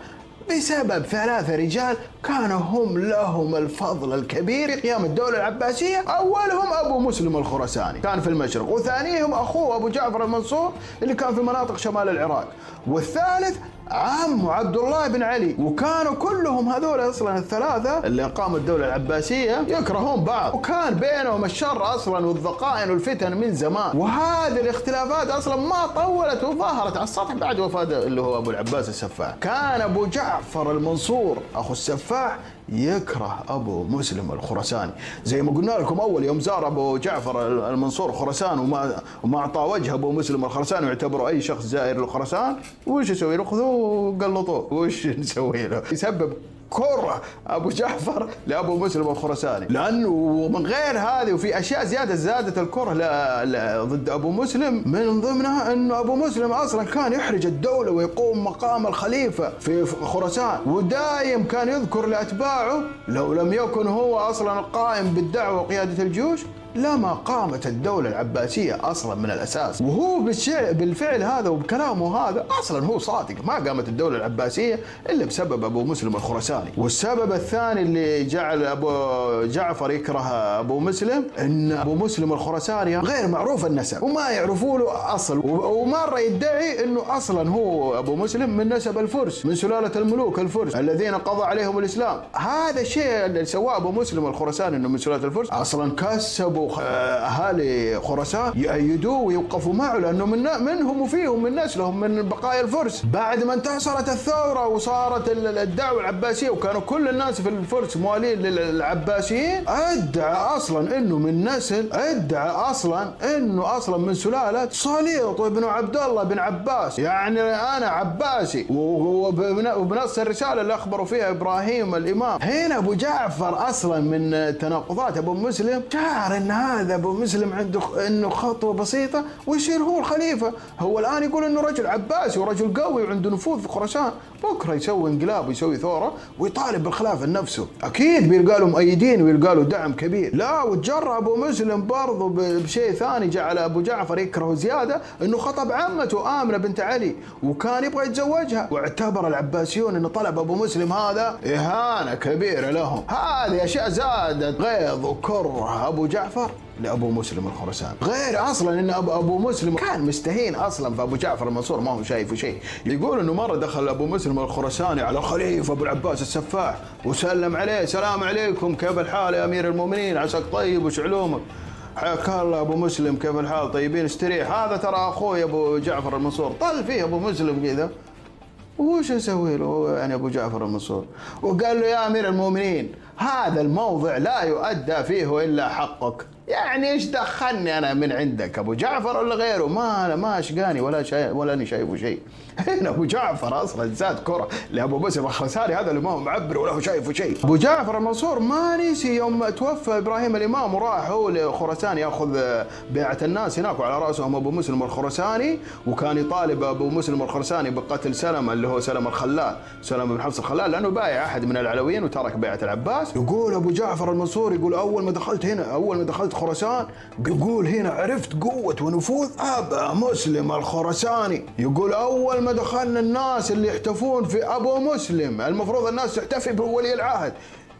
بسبب ثلاثة رجال كانوا هم لهم الفضل الكبير قيام الدولة العباسية، أولهم أبو مسلم الخراساني كان في المشرق، وثانيهم أخوه أبو جعفر المنصور اللي كان في مناطق شمال العراق، والثالث عمه عبد الله بن علي. وكانوا كلهم هذول أصلا الثلاثة اللي قاموا الدولة العباسية يكرهون بعض، وكان بينهم الشر أصلا والذقائن والفتن من زمان، وهذه الاختلافات أصلا ما طولت وظهرت على السطح بعد وفاة اللي هو أبو العباس السفاح. كان أبو جعفر المنصور أخو السفاح يكره أبو مسلم الخراساني، زي ما قلنا لكم أول يوم زار أبو جعفر المنصور خراسان وما ما أعطاه وجه أبو مسلم الخراساني ويعتبره أي شخص زائر لخراسان، وش يسوي له؟ خذوه وقلطوه، وش نسوي له؟ يسبب كره ابو جعفر لابو مسلم الخراساني، لانه ومن غير هذه وفي اشياء زياده زادت الكره لا لا ضد ابو مسلم، من ضمنها انه ابو مسلم اصلا كان يحرج الدوله ويقوم مقام الخليفه في خراسان، ودايم كان يذكر لاتباعه لو لم يكن هو اصلا القائم بالدعوه وقياده الجيوش لما قامت الدولة العباسية أصلا من الأساس. وهو بالفعل هذا وبكلامه هذا أصلا هو صادق، ما قامت الدولة العباسية إلا بسبب أبو مسلم الخراساني. والسبب الثاني اللي جعل أبو جعفر يكره أبو مسلم أن أبو مسلم الخراساني غير معروف النسب وما يعرفوا له أصل، ومرة يدعي أنه أصلا هو أبو مسلم من نسب الفرس، من سلالة الملوك الفرس الذين قضى عليهم الإسلام. هذا الشيء اللي سواه أبو مسلم الخراساني أنه من سلالة الفرس أصلا كسبوا أهالي خراسان يؤيدوه ويوقفوا معه، لأنه من منهم وفيهم من نسلهم من بقايا الفرس. بعد ما انتصرت الثورة وصارت الدعوة العباسية وكانوا كل الناس في الفرس موالين للعباسيين، ادعى أصلا إنه من نسل ادعى أصلا إنه أصلا من سلالة صليط ابن عبد الله بن عباس، يعني أنا عباسي، وبنص الرسالة اللي أخبروا فيها إبراهيم الإمام. هنا أبو جعفر أصلا من تناقضات أبو مسلم شعر إن هذا أبو مسلم عنده إنه خطوة بسيطة ويصير هو الخليفة. هو الآن يقول إنه رجل عباسي ورجل قوي وعنده نفوذ في خراسان، بكره يسوي انقلاب ويسوي ثوره ويطالب بالخلافه لنفسه، اكيد بيلقى له مؤيدين ويلقى له دعم كبير. لا وتجرى ابو مسلم برضه بشيء ثاني جعل ابو جعفر يكرهه زياده، انه خطب عمته امنه بنت علي وكان يبغى يتزوجها، واعتبر العباسيون انه طلب ابو مسلم هذا اهانه كبيره لهم. هذه اشياء زادت غيظ وكره ابو جعفر لابو مسلم الخراساني، غير اصلا ان ابو ابو مسلم كان مستهين اصلا فابو جعفر المنصور ما هو شايفه شيء. يقول انه مره دخل ابو مسلم الخراساني على الخليفه ابو العباس السفاح وسلم عليه، سلام عليكم، كيف الحال يا امير المؤمنين، عساك طيب وش علومك؟ حياك الله ابو مسلم، كيف الحال، طيبين، استريح، هذا ترى اخوي ابو جعفر المنصور. طل فيه ابو مسلم كذا، وش يسوي له يعني ابو جعفر المنصور؟ وقال له يا امير المؤمنين، هذا الموضع لا يؤدى فيه الا حقك، يعني ايش دخلني انا من عندك ابو جعفر ولا غيره، ما انا ما اشقاني ولا شايف ولا اني شايفه شيء. هنا ابو جعفر اصلا زاد كره لابو مسلم الخراساني، هذا اللي ما هو معبر ولا هو شايفه شيء. ابو جعفر المنصور ما نسي يوم توفى ابراهيم الامام وراح هو لخراسان ياخذ بيعه الناس هناك، وعلى راسهم ابو مسلم الخراساني، وكان يطالب ابو مسلم الخراساني بقتل سلمه اللي هو سلمه الخلال، سلمه بن حفص الخلال، لانه بايع احد من العلويين وترك بيعه العباس. يقول ابو جعفر المنصور، يقول اول ما دخلت هنا، اول ما دخلت خراسان، يقول هنا عرفت قوة ونفوذ أبا مسلم الخراساني. يقول أول ما دخلنا الناس اللي يحتفون في أبو مسلم، المفروض الناس تحتفي بولي العهد،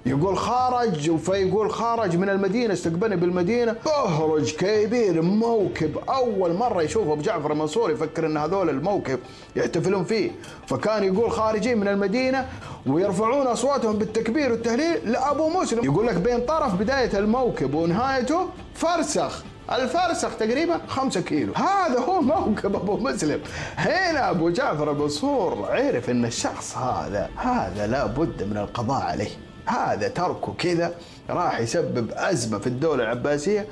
يقول خرج، فيقول خرج من المدينة، استقبلني بالمدينة بهرج كبير موكب. أول مرة يشوف أبو جعفر المنصور يفكر أن هذول الموكب يحتفلون فيه، فكان يقول خارجين من المدينة ويرفعون أصواتهم بالتكبير والتهليل لأبو مسلم. يقول لك بين طرف بداية الموكب ونهايته فرسخ، الفرسخ تقريبا خمسة كيلو، هذا هو موكب ابو مسلم. هنا ابو جعفر المنصور عرف أن الشخص هذا هذا لابد من القضاء عليه، هذا تركه كذا راح يسبب أزمة في الدولة العباسية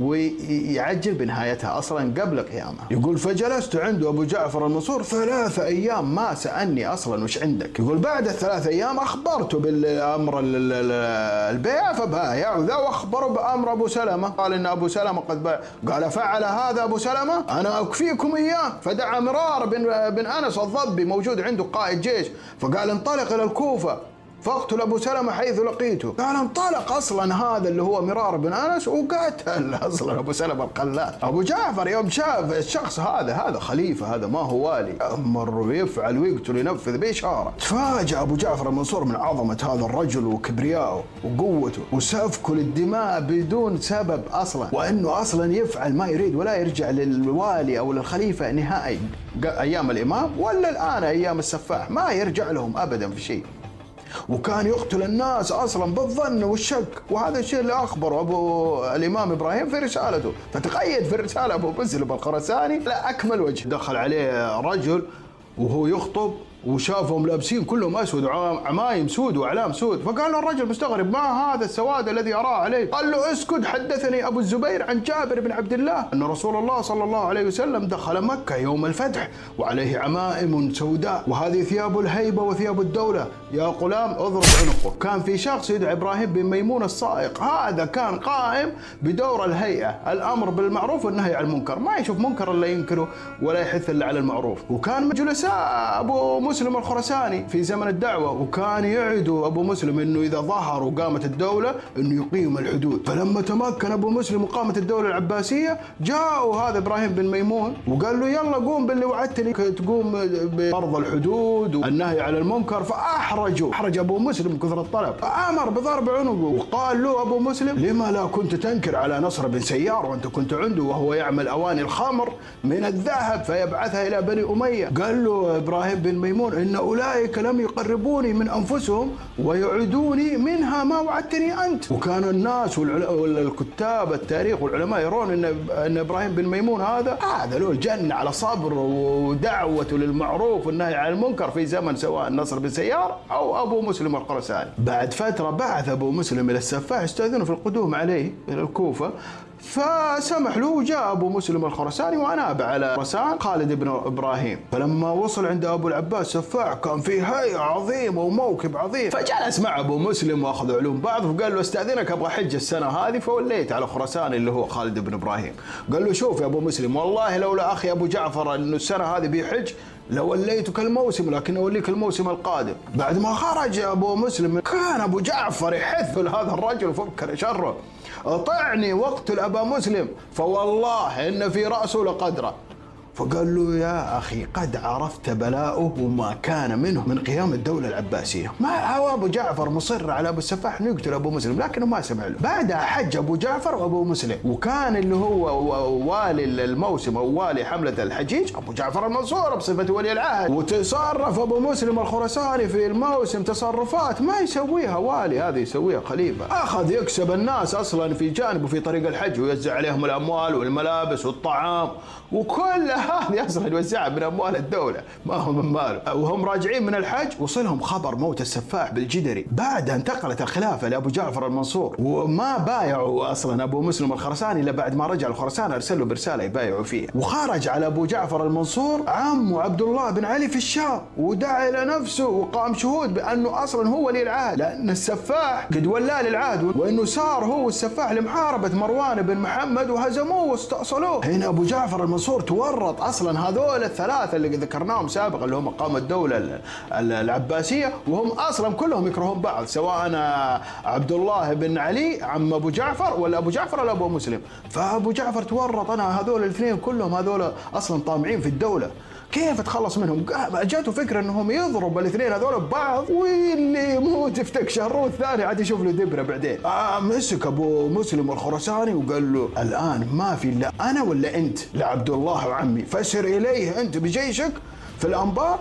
ويعجل بنهايتها أصلا قبل قيامها. يقول فجلست عنده أبو جعفر المنصور ثلاثة أيام ما سألني أصلا وش عندك. يقول بعد الثلاث أيام أخبرته بالأمر البيع فبايع ذا، وأخبره بأمر أبو سلمة، قال إن أبو سلمة قد بايع. قال فعل هذا أبو سلمة، أنا أكفيكم إياه. فدعا مرار بن, بن أنس الضبي، موجود عنده قائد جيش، فقال انطلق إلى الكوفة فاقتل ابو سلمه حيث لقيته. قال انطلق اصلا هذا اللي هو مرار بن انس وقتل اصلا ابو سلمه القلال. ابو جعفر يوم شاف الشخص هذا، هذا خليفه، هذا ما هو والي، امر ويفعل ويقتل وينفذ باشاره. تفاجأ ابو جعفر المنصور من عظمه هذا الرجل وكبريائه وقوته وسفكه للدماء بدون سبب اصلا، وانه اصلا يفعل ما يريد ولا يرجع للوالي او للخليفه نهائي. ايام الامام ولا الان ايام السفاح ما يرجع لهم ابدا في شيء، وكان يقتل الناس اصلا بالظن والشك، وهذا الشيء اللي اخبره ابو الامام ابراهيم في رسالته. فتقيد في الرساله ابو مسلم الخراساني لا اكمل وجه. دخل عليه رجل وهو يخطب وشافهم لابسين كلهم اسود، عمايم سود واعلام سود، فقال له الرجل مستغرب، ما هذا السواد الذي اراه عليه؟ قال له اسكت، حدثني ابو الزبير عن جابر بن عبد الله ان رسول الله صلى الله عليه وسلم دخل مكه يوم الفتح وعليه عمائم سوداء، وهذه ثياب الهيبه وثياب الدوله، يا غلام اضرب عنقه. كان في شخص يدعى ابراهيم بن ميمون الصائغ، هذا كان قائم بدور الهيئه، الامر بالمعروف والنهي عن المنكر، ما يشوف منكر الا ينكره ولا يحث الا على المعروف. وكان من جلساء ابو مسلم الخراساني في زمن الدعوة، وكان يعدوا أبو مسلم أنه إذا ظهر وقامت الدولة أنه يقيم الحدود. فلما تمكن أبو مسلم وقامت الدولة العباسية، جاءوا هذا إبراهيم بن ميمون وقال له يلا قوم باللي وعدتني تقوم بفرض الحدود والنهي على المنكر، فأحرجوا، أحرج أبو مسلم كثر الطلب، فأمر بضرب عنقه. وقال له أبو مسلم لما لا كنت تنكر على نصر بن سيار وأنت كنت عنده وهو يعمل أواني الخمر من الذهب فيبعثها إلى بني أمية؟ قال له إبراهيم بن ميمون إن أولئك لم يقربوني من أنفسهم ويعدوني منها ما وعدتني أنت. وكان الناس والكتاب التاريخ والعلماء يرون إن إن إبراهيم بن ميمون هذا هذا له الجنة على صبر ودعوته للمعروف والنهي عن المنكر في زمن سواء نصر بن سيار أو أبو مسلم الخراساني. بعد فترة بعث أبو مسلم إلى السفاح استأذنه في القدوم عليه إلى الكوفة، فسمح له. وجاء ابو مسلم الخراساني واناب على خراسان خالد بن ابراهيم، فلما وصل عند ابو العباس السفاح كان فيه هيئه عظيمه وموكب عظيم، فجلس مع ابو مسلم واخذ علوم بعض، فقال له استاذنك ابغى حج السنه هذه، فوليت على خراسان اللي هو خالد بن ابراهيم. قال له شوف يا ابو مسلم، والله لولا اخي ابو جعفر انه السنه هذه بيحج لوليتك الموسم لكن اوليك الموسم القادم. بعد ما خرج ابو مسلم كان ابو جعفر يحث لهذا الرجل وفكر شره، اطعني واقتل ابا مسلم فوالله ان في راسه لقدره. فقال له يا اخي قد عرفت بلاؤه وما كان منه من قيام الدوله العباسيه. ما هو ابو جعفر مصر على ابو السفاح انه يقتل ابو مسلم لكنه ما سمع له. بعدها حج ابو جعفر وابو مسلم، وكان اللي هو والي الموسم او والي حمله الحجيج ابو جعفر المنصور بصفه ولي العهد. وتصرف ابو مسلم الخراساني في الموسم تصرفات ما يسويها والي، هذه يسويها خليفه. اخذ يكسب الناس اصلا في جانبه في طريق الحج ويوزع عليهم الاموال والملابس والطعام وكل هذه اصلا يوزعها من اموال الدوله، ما هو من ماله. وهم راجعين من الحج وصلهم خبر موت السفاح بالجدري. بعدها انتقلت الخلافه لابو جعفر المنصور، وما بايعوا اصلا ابو مسلم الخراساني الا بعد ما رجع الخراسان ارسلوا برساله يبايعوا فيها. وخرج على ابو جعفر المنصور عمه عبد الله بن علي في الشام ودعا الى نفسه وقام شهود بانه اصلا هو ولي العهد، لان السفاح قد ولاه للعهد وانه صار هو السفاح لمحاربه مروان بن محمد وهزموه واستأصلوه. هنا ابو جعفر المنصور تورط اصلا هذول الثلاثه اللي ذكرناهم سابقا اللي هم قاموا الدوله العباسيه، وهم اصلا كلهم يكرهون بعض، سواء عبد الله بن علي عم ابو جعفر ولا ابو جعفر ولا ابو مسلم. فابو جعفر تورط انا هذول الاثنين كلهم هذول اصلا طامعين في الدوله، كيف اتخلص منهم؟ جاته فكره انهم يضرب الاثنين هذول ببعض واللي يموت يفتك شهر والثاني عاد يشوف له دبره بعدين. مسك ابو مسلم الخراساني وقال له الان ما في الا انا ولا انت لعبد الله وعمي، فسر اليه انت بجيشك في الانبار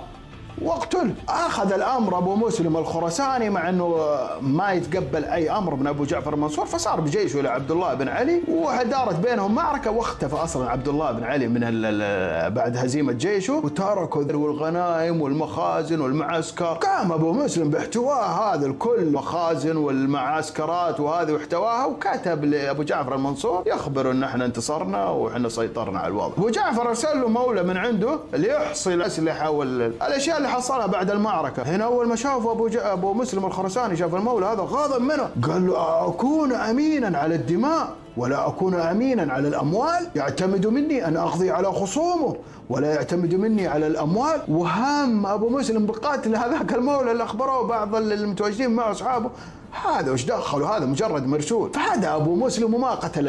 واقتله. اخذ الامر ابو مسلم الخراساني مع انه ما يتقبل اي امر من ابو جعفر المنصور، فصار بجيشه لعبد الله بن علي ودارت بينهم معركه واختفى اصلا عبد الله بن علي من بعد هزيمه جيشه وتركوا والغنائم والمخازن والمعسكر. قام ابو مسلم باحتواء هذا الكل مخازن والمعسكرات وهذه واحتواها وكتب لابو جعفر المنصور يخبره ان احنا انتصرنا واحنا سيطرنا على الوضع. ابو جعفر ارسل له مولى من عنده ليحصي الاسلحه والاشياء اللي حصلها بعد المعركة. هنا أول ما شاف أبو, جا... أبو مسلم الخراساني شاف المولى هذا غاضب منه، قال له أكون أمينا على الدماء ولا أكون أمينا على الأموال؟ يعتمد مني أن أقضي على خصومه ولا يعتمد مني على الأموال. وهم أبو مسلم بقاتل هذاك المولى اللي أخبروه بعض المتواجدين مع أصحابه، هذا وش دخل هذا مجرد مرسول. فهذا ابو مسلم وما قتل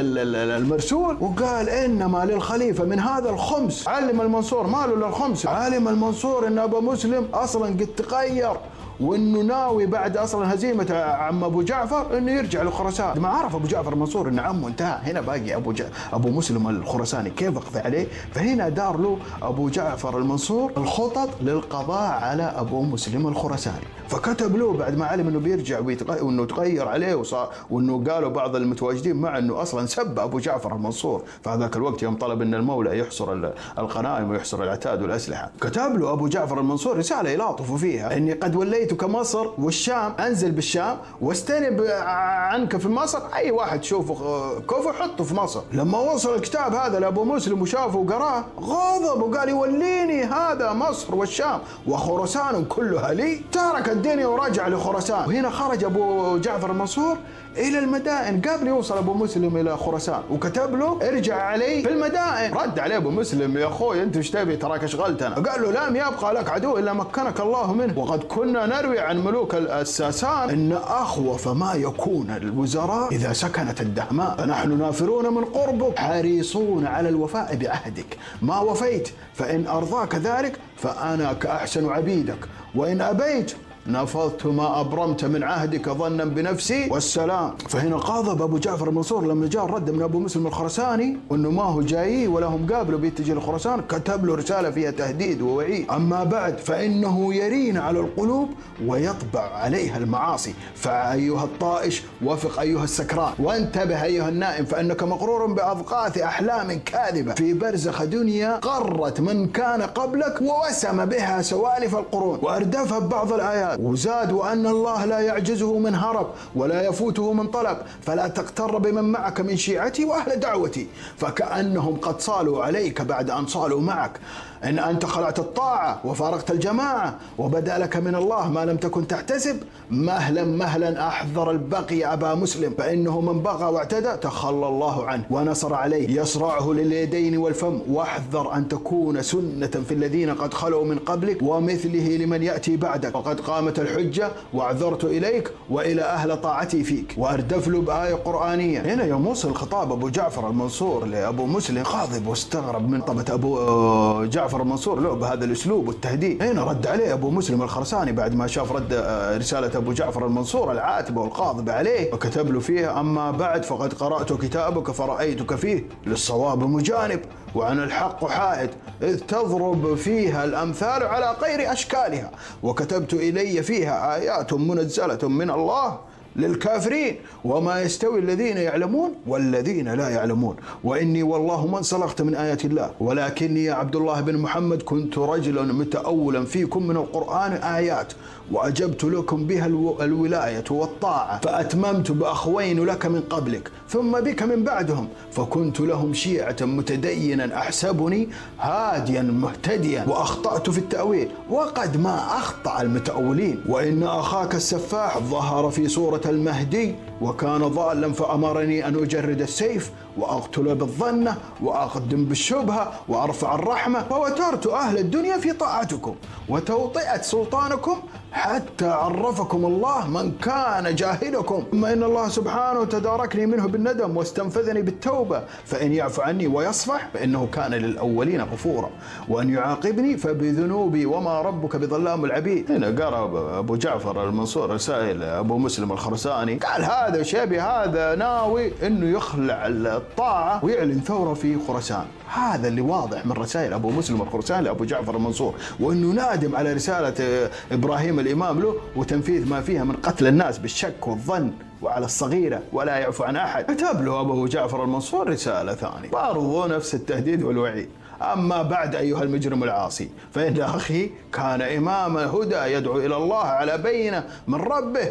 المرسول وقال انما للخليفه من هذا الخمس. علم المنصور ماله للخمس، علم المنصور ان ابو مسلم اصلا قد تغير وانه ناوي بعد اصلا هزيمه عم ابو جعفر انه يرجع للخراسان. ما عرف ابو جعفر المنصور ان عمه انتهى، هنا باقي ابو جع... ابو مسلم الخراساني كيف اقضي عليه؟ فهنا دار له ابو جعفر المنصور الخطط للقضاء على ابو مسلم الخراساني. فكتب له بعد ما علم انه بيرجع ويتغ... وانه تغير عليه وصار وانه قالوا بعض المتواجدين معه انه اصلا سب ابو جعفر المنصور فهذاك الوقت يوم طلب ان المولى يحصر القنائم ويحصر العتاد والاسلحه. كتب له ابو جعفر المنصور رساله يلاطفه فيها اني قد وليت كمصر والشام، انزل بالشام واستنب عنك في مصر، اي واحد تشوفه كفو حطه في مصر. لما وصل الكتاب هذا لابو مسلم وشافه وقراه غضب وقال يوليني هذا مصر والشام وخراسان كلها لي، ترك الدنيا ورجع لخراسان. وهنا خرج ابو جعفر المنصور الى المدائن قبل يوصل ابو مسلم الى خراسان وكتب له ارجع علي في المدائن. رد عليه ابو مسلم يا اخوي انت ايش تبي تراك اشغلتنا؟ قال له لم يبقى لك عدو الا مكنك الله منه، وقد كنا نروي عن ملوك الساسان ان اخوف ما يكون الوزراء اذا سكنت الدهماء، فنحن نافرون من قربك حريصون على الوفاء بعهدك، ما وفيت فان ارضاك ذلك فانا كاحسن عبيدك، وان ابيت نفضت ما أبرمت من عهدك ظنا بنفسي والسلام. فهنا غضب أبو جعفر المنصور لما جاء الرد من أبو مسلم الخراساني وأنه ما هو جاي ولا هم قابله بيتجي لخراسان، كتب له رسالة فيها تهديد ووعيد. أما بعد فإنه يرين على القلوب ويطبع عليها المعاصي، فأيها الطائش وافق أيها السكران، وانتبه أيها النائم فإنك مغرور بأضغاث أحلام كاذبة في برزخ دنيا قرت من كان قبلك ووسم بها سوالف القرون. وأردفها ببعض الآيات وزاد وأن الله لا يعجزه من هرب ولا يفوته من طلب، فلا تغتر بمن معك من شيعتي وأهل دعوتي، فكأنهم قد صالوا عليك بعد أن صالوا معك، إن أنت خلعت الطاعة وفارقت الجماعة وبدأ لك من الله ما لم تكن تحتسب، مهلا مهلا أحذر البقي أبا مسلم، فإنه من بغى واعتدى تخلى الله عنه ونصر عليه يصرعه لليدين والفم، واحذر أن تكون سنة في الذين قد خلوا من قبلك ومثله لمن يأتي بعدك، وقد قامت الحجة وعذرت إليك وإلى أهل طاعتي فيك. وأردف له بآية قرآنية. هنا يوم وصل خطاب أبو جعفر المنصور لأبو مسلم غاضب واستغرب من طبة أبو جعفر المنصور له بهذا الأسلوب والتهديد. هنا رد عليه أبو مسلم الخراساني بعد ما شاف رد رسالة أبو جعفر المنصور العاتبة والقاضبة عليه، وكتب له فيها: أما بعد فقد قرأت كتابك فرأيتك فيه للصواب مجانب وعن الحق حائد، إذ تضرب فيها الأمثال على غير أشكالها، وكتبت إلي فيها آيات منزلة من الله للكافرين وما يستوي الذين يعلمون والذين لا يعلمون، وإني والله ما انسلخت من آيات الله، ولكني عبد الله بن محمد كنت رجلا متأولا فيكم من القرآن آيات، وأجبت لكم بها الولاية والطاعة، فأتممت بأخوين لك من قبلك ثم بك من بعدهم، فكنت لهم شيعة متدينا أحسبني هاديا مهتديا، وأخطأت في التأويل وقد ما أخطأ المتأولين، وإن أخاك السفاح ظهر في صورة المهدي وكان ضالا فأمرني أن أجرد السيف وأقتل بالظنة وأقدم بالشبهة وأرفع الرحمة، فوترت أهل الدنيا في طاعتكم وتوطئة سلطانكم حتى عرفكم الله من كان جاهلكم، أما إن الله سبحانه تداركني منه بالندم واستنفذني بالتوبة، فإن يعفو عني ويصفح فإنه كان للأولين غفورا، وأن يعاقبني فبذنوبي وما ربك بظلام العبيد. هنا قرأ أبو جعفر المنصور رسائل أبو مسلم الخراساني، قال هذا شبي هذا ناوي إنه يخلع الطاعة ويعلن ثورة في خراسان، هذا اللي واضح من رسائل أبو مسلم الخراساني لأبو جعفر المنصور، وإنه نادم على رسالة إبراهيم الإمام له وتنفيذ ما فيها من قتل الناس بالشك والظن وعلى الصغيرة ولا يعفو عن أحد. كتب له أبو جعفر المنصور رسالة ثانية برضو نفس التهديد والوعيد: أما بعد أيها المجرم العاصي، فإن أخي كان إمام هدى يدعو إلى الله على بينة من ربه،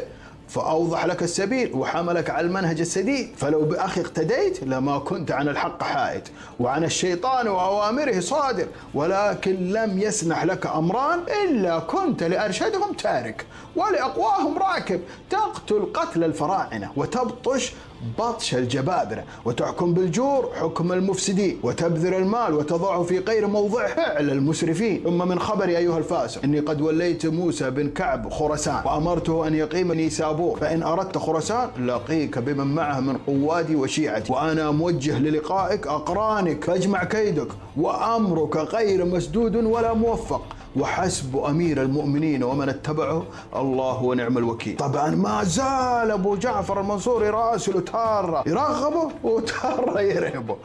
فأوضح لك السبيل وحملك على المنهج السديد، فلو بأخي اقتديت لما كنت عن الحق حائد وعن الشيطان وأوامره صادر، ولكن لم يسنح لك أمران إلا كنت لأرشدهم تارك ولأقواهم راكب، تقتل قتل الفراعنة وتبطش بطش الجبابرة، وتحكم بالجور حكم المفسدين، وتبذر المال وتضعه في غير موضعه على المسرفين. ثم من خبري أيها الفاسق إني قد وليت موسى بن كعب خراسان وأمرته أن يقيم نيسابور، فإن أردت خراسان لقيك بمن معه من قوادي وشيعتي، وأنا موجه للقائك أقرانك، فاجمع كيدك وأمرك غير مسدود ولا موفق، وحسب أمير المؤمنين ومن اتبعه الله ونعم الوكيل. طبعا ما زال أبو جعفر المنصور يراسله تارة يرغبه وتارة يرهبه،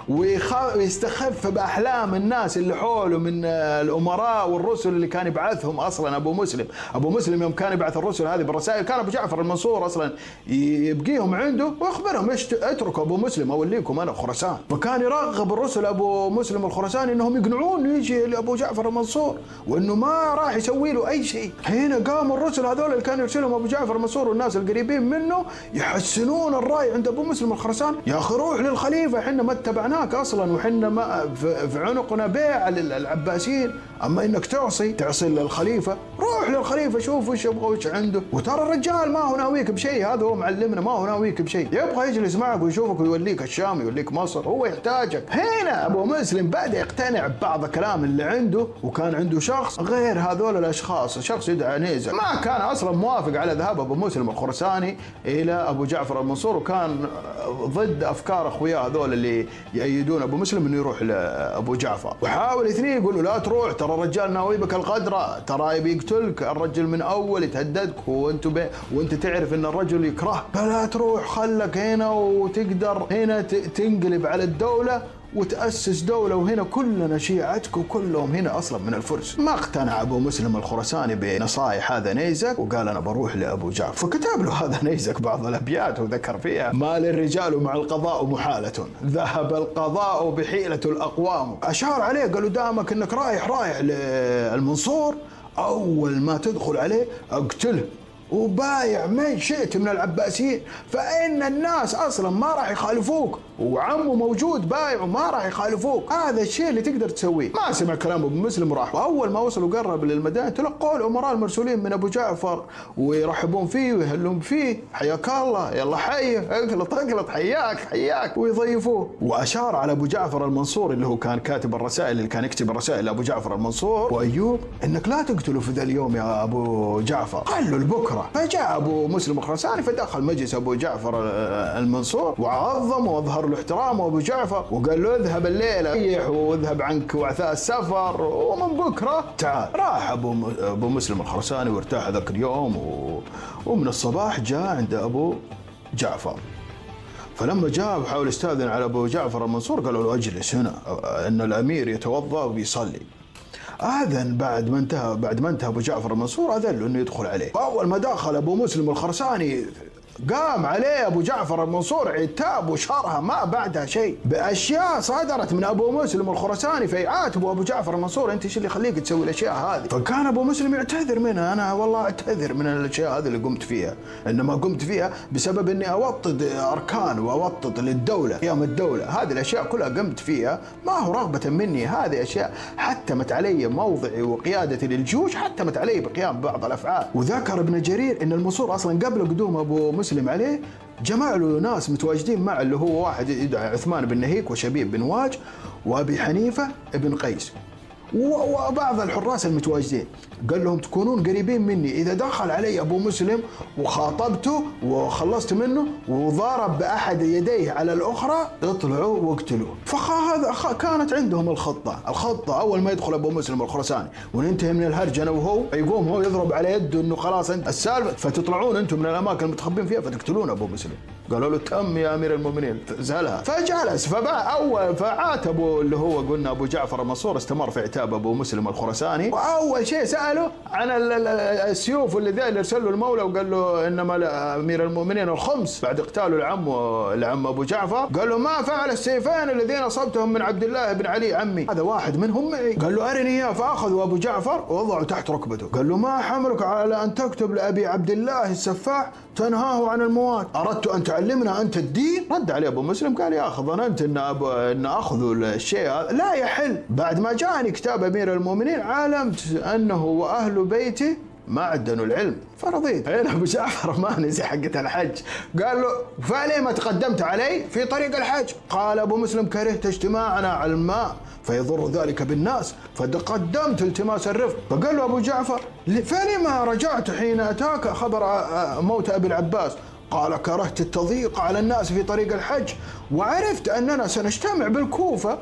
ويستخف بأحلام الناس اللي حوله من الأمراء والرسل اللي كان يبعثهم أصلا أبو مسلم. أبو مسلم يوم كان يبعث الرسل هذه بالرسائل كان أبو جعفر المنصور أصلا يبقيهم عنده ويخبرهم اتركوا أبو مسلم أوليكم أنا خراسان، فكان يرغب الرسل أبو مسلم الخراساني إنهم يقنعون يجي لأبو جعفر المنصور وإنه ما راح يسوي له أي شيء. هنا قاموا الرسل هذول اللي كانوا يرسلهم أبو جعفر المنصور والناس القريبين منه يحسنون الرأي عند أبو مسلم الخراساني: يا أخي روح للخليفة، حنا ما اتبعناك أصلا وحنا ما في عنقنا بيع للعباسيين، أما إنك تعصي تعصي للخليفة، روح للخليفة شوف وش يبغى وش عنده، وترى الرجال ما هو ناويك بشيء، هذا هو معلمنا ما هو ناويك بشيء، يبغى يجلس معك ويشوفك ويوليك الشام ويوليك مصر، هو يحتاجك. هنا أبو مسلم بدأ يقتنع ببعض كلام اللي عنده، وكان عنده شخص غير هذول الاشخاص، شخص يدعى نيزة ما كان اصلا موافق على ذهاب ابو مسلم الخراساني الى ابو جعفر المنصور، وكان ضد افكار اخوياه هذول اللي يأيدون ابو مسلم انه يروح لابو جعفر، وحاول اثنين يقولوا لا تروح ترى الرجال ناويبك القدره، ترى يبي يقتلك الرجل من اول يتهددك وانت ب... وانت تعرف ان الرجل يكره، فلا تروح خلك هنا وتقدر هنا ت... تنقلب على الدوله وتأسس دولة، وهنا كلنا شيعتك وكلهم هنا أصلا من الفرس. ما اقتنع أبو مسلم الخراساني بنصائح هذا نيزك وقال أنا بروح لأبو جعفر، فكتب له هذا نيزك بعض الأبيات وذكر فيها: ما للرجال مع القضاء محالة، ذهب القضاء بحيلة الأقوام. أشار عليه قالوا دامك أنك رايح رايح للمنصور أول ما تدخل عليه أقتله وبايع ما شئت من العباسيين، فإن الناس أصلا ما راح يخالفوك، وعمه موجود بايع وما راح يخالفوك. هذا الشيء اللي تقدر تسويه. ما سمع كلام أبو مسلم راح، وأول ما وصل وقرب للمدينة تلقوا الأمراء المرسولين من أبو جعفر ويرحبون فيه ويهلون فيه، حياك الله، يلا حي، اقلط اقلط، حياك حياك، ويضيفوه. وأشار على أبو جعفر المنصور اللي هو كان كاتب الرسائل، اللي كان يكتب رسائل لأبو جعفر المنصور وأيوب، إنك لا تقتله في ذا اليوم يا أبو جعفر، قال له لبكرة. فجاء أبو مسلم الخراساني فدخل مجلس أبو جعفر المنصور وعظم وأظهر له احترام أبو جعفر وقال له اذهب الليلة ريح واذهب عنك وعثاء السفر ومن بكرة تعال. راح أبو أبو مسلم الخراساني وارتاح ذاك اليوم و... ومن الصباح جاء عند أبو جعفر. فلما جاء وحاول يستأذن على أبو جعفر المنصور قالوا له اجلس هنا أن الأمير يتوضأ وبيصلي. أذن بعد ما انتهى بعد ما انتهى أبو جعفر المنصور أذن له أنه يدخل عليه. أول ما دخل أبو مسلم الخراساني قام عليه أبو جعفر المنصور عتاب وشرها ما بعدها شيء بأشياء صدرت من أبو مسلم الخراساني، فيعاتبه أبو جعفر المنصور أنت ايش اللي يخليك تسوي الأشياء هذه؟ فكان أبو مسلم يعتذر منها، أنا والله أعتذر من الأشياء هذه اللي قمت فيها، إنما قمت فيها بسبب إني أوطد أركان وأوطد للدولة، قيام الدولة، هذه الأشياء كلها قمت فيها ما هو رغبة مني، هذه أشياء حتمت علي موضعي وقيادتي للجيوش، حتمت علي بقيام بعض الأفعال. وذكر ابن جرير إن المنصور أصلا قبل قدوم أبو مسلم عليه جمع له ناس متواجدين معه، اللي هو واحد يدعى عثمان بن نهيك وشبيب بن واج وابي حنيفه بن قيس وبعض الحراس المتواجدين، قال لهم تكونون قريبين مني، اذا دخل علي ابو مسلم وخاطبته وخلصت منه وضرب باحد يديه على الاخرى اطلعوا واقتلوه. فهذا كانت عندهم الخطه، الخطه اول ما يدخل ابو مسلم الخراساني وننتهي من الهرجنه وهو يقوم هو يضرب على يده انه خلاص انت السالفه، فتطلعون انتم من الاماكن المتخبين فيها فتقتلون ابو مسلم. قالوا له تم يا امير المؤمنين زالها. فجلس فباع اول فعاتبه اللي هو قلنا ابو جعفر المنصور، استمر في عتاب ابو مسلم الخراساني، واول شيء ساله عن السيوف اللي ذا اللي ارسل له المولى وقال له انما امير المؤمنين الخمس بعد اقتاله العم العم ابو جعفر، قال له ما فعل السيفين الذين اصبتهم من عبد الله بن علي عمي؟ هذا واحد منهم معي. قال له ارني اياه، فاخذوا ابو جعفر ووضعوا تحت ركبته. قال له ما حملك على ان تكتب لابي عبد الله السفاح تنهاه عن المواد؟ اردت ان تعلمنا انت الدين؟ رد عليه ابو مسلم قال يا اخ ظننت ان أب... ان اخذوا الشيء هذا لا يحل، بعد ما جاءني كتاب امير المؤمنين علمت انه واهل بيته معدن العلم فرضيت. هنا ابو جعفر ما نسي حقه الحج، قال له فليه ما تقدمت علي في طريق الحج؟ قال ابو مسلم كرهت اجتماعنا على الماء فيضر ذلك بالناس فتقدمت التماس الرفق. فقال له ابو جعفر فلما رجعت حين اتاك خبر موت ابي العباس؟ قال كرهت التضييق على الناس في طريق الحج وعرفت أننا سنجتمع بالكوفة